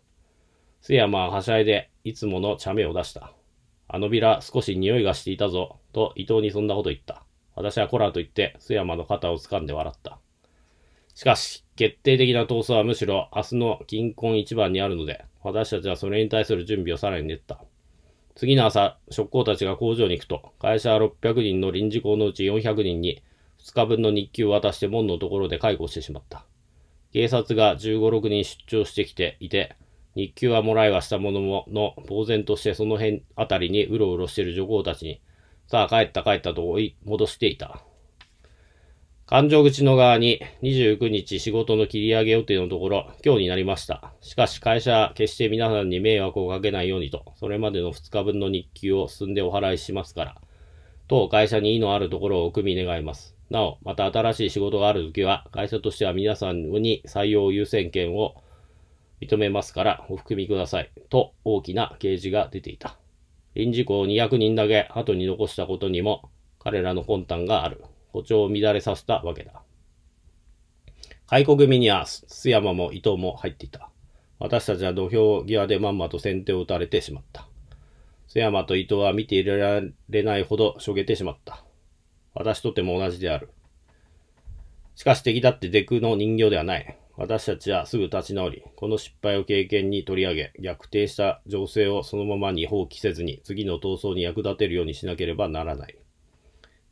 須山ははしゃいでいつもの茶目を出した。あのビラ少し匂いがしていたぞ、と伊藤にそんなこと言った。私はこらと言って須山の肩を掴んで笑った。しかし、決定的な闘争はむしろ明日の金婚一番にあるので、私たちはそれに対する準備をさらに練った。次の朝、職工たちが工場に行くと、会社は600人の臨時工のうち400人に、2日分の日給を渡して門のところで解雇してしまった。警察が15、6人出張してきていて、日給はもらいはしたものの、呆然としてその辺あたりにうろうろしている女工たちに、さあ帰った帰ったと追い戻していた。環状口の側に29日仕事の切り上げ予定のところ、今日になりました。しかし会社は決して皆さんに迷惑をかけないようにと、それまでの2日分の日給を進んでお払いしますから、当会社に意のあるところをお組み願います。なお、また新しい仕事があるときは、会社としては皆さんに採用優先権を認めますから、お含みください。と、大きな掲示が出ていた。臨時工200人だけ後に残したことにも、彼らの魂胆がある。歩調を乱れさせたわけだ。解雇組には、須山も伊藤も入っていた。私たちは土俵際でまんまと先手を打たれてしまった。須山と伊藤は見ていられないほどしょげてしまった。私とても同じである。しかし敵だってデクの人形ではない。私たちはすぐ立ち直り、この失敗を経験に取り上げ、逆転した情勢をそのままに放棄せずに、次の闘争に役立てるようにしなければならない。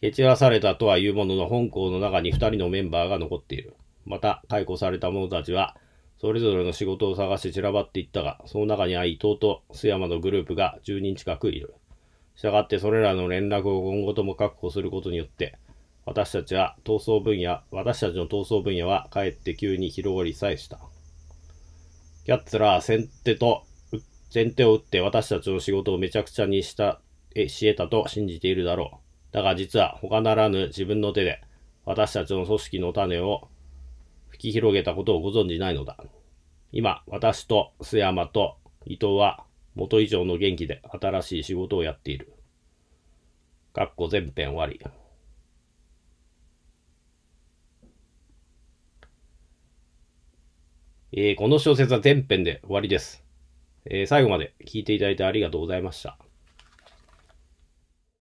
蹴散らされたとはいうものの、本校の中に2人のメンバーが残っている。また、解雇された者たちは、それぞれの仕事を探して散らばっていったが、その中には伊藤と須山のグループが10人近くいる。したがってそれらの連絡を今後とも確保することによって、私たちの闘争分野はかえって急に広がりさえした。奴らは先手を打って私たちの仕事をめちゃくちゃにし得たと信じているだろう。だが実は他ならぬ自分の手で私たちの組織の種を吹き広げたことをご存じないのだ。今、私と須山と伊藤は元以上の元気で新しい仕事をやっている。括弧全編終わり。この小説は全編で終わりです。最後まで聞いていただいてありがとうございました。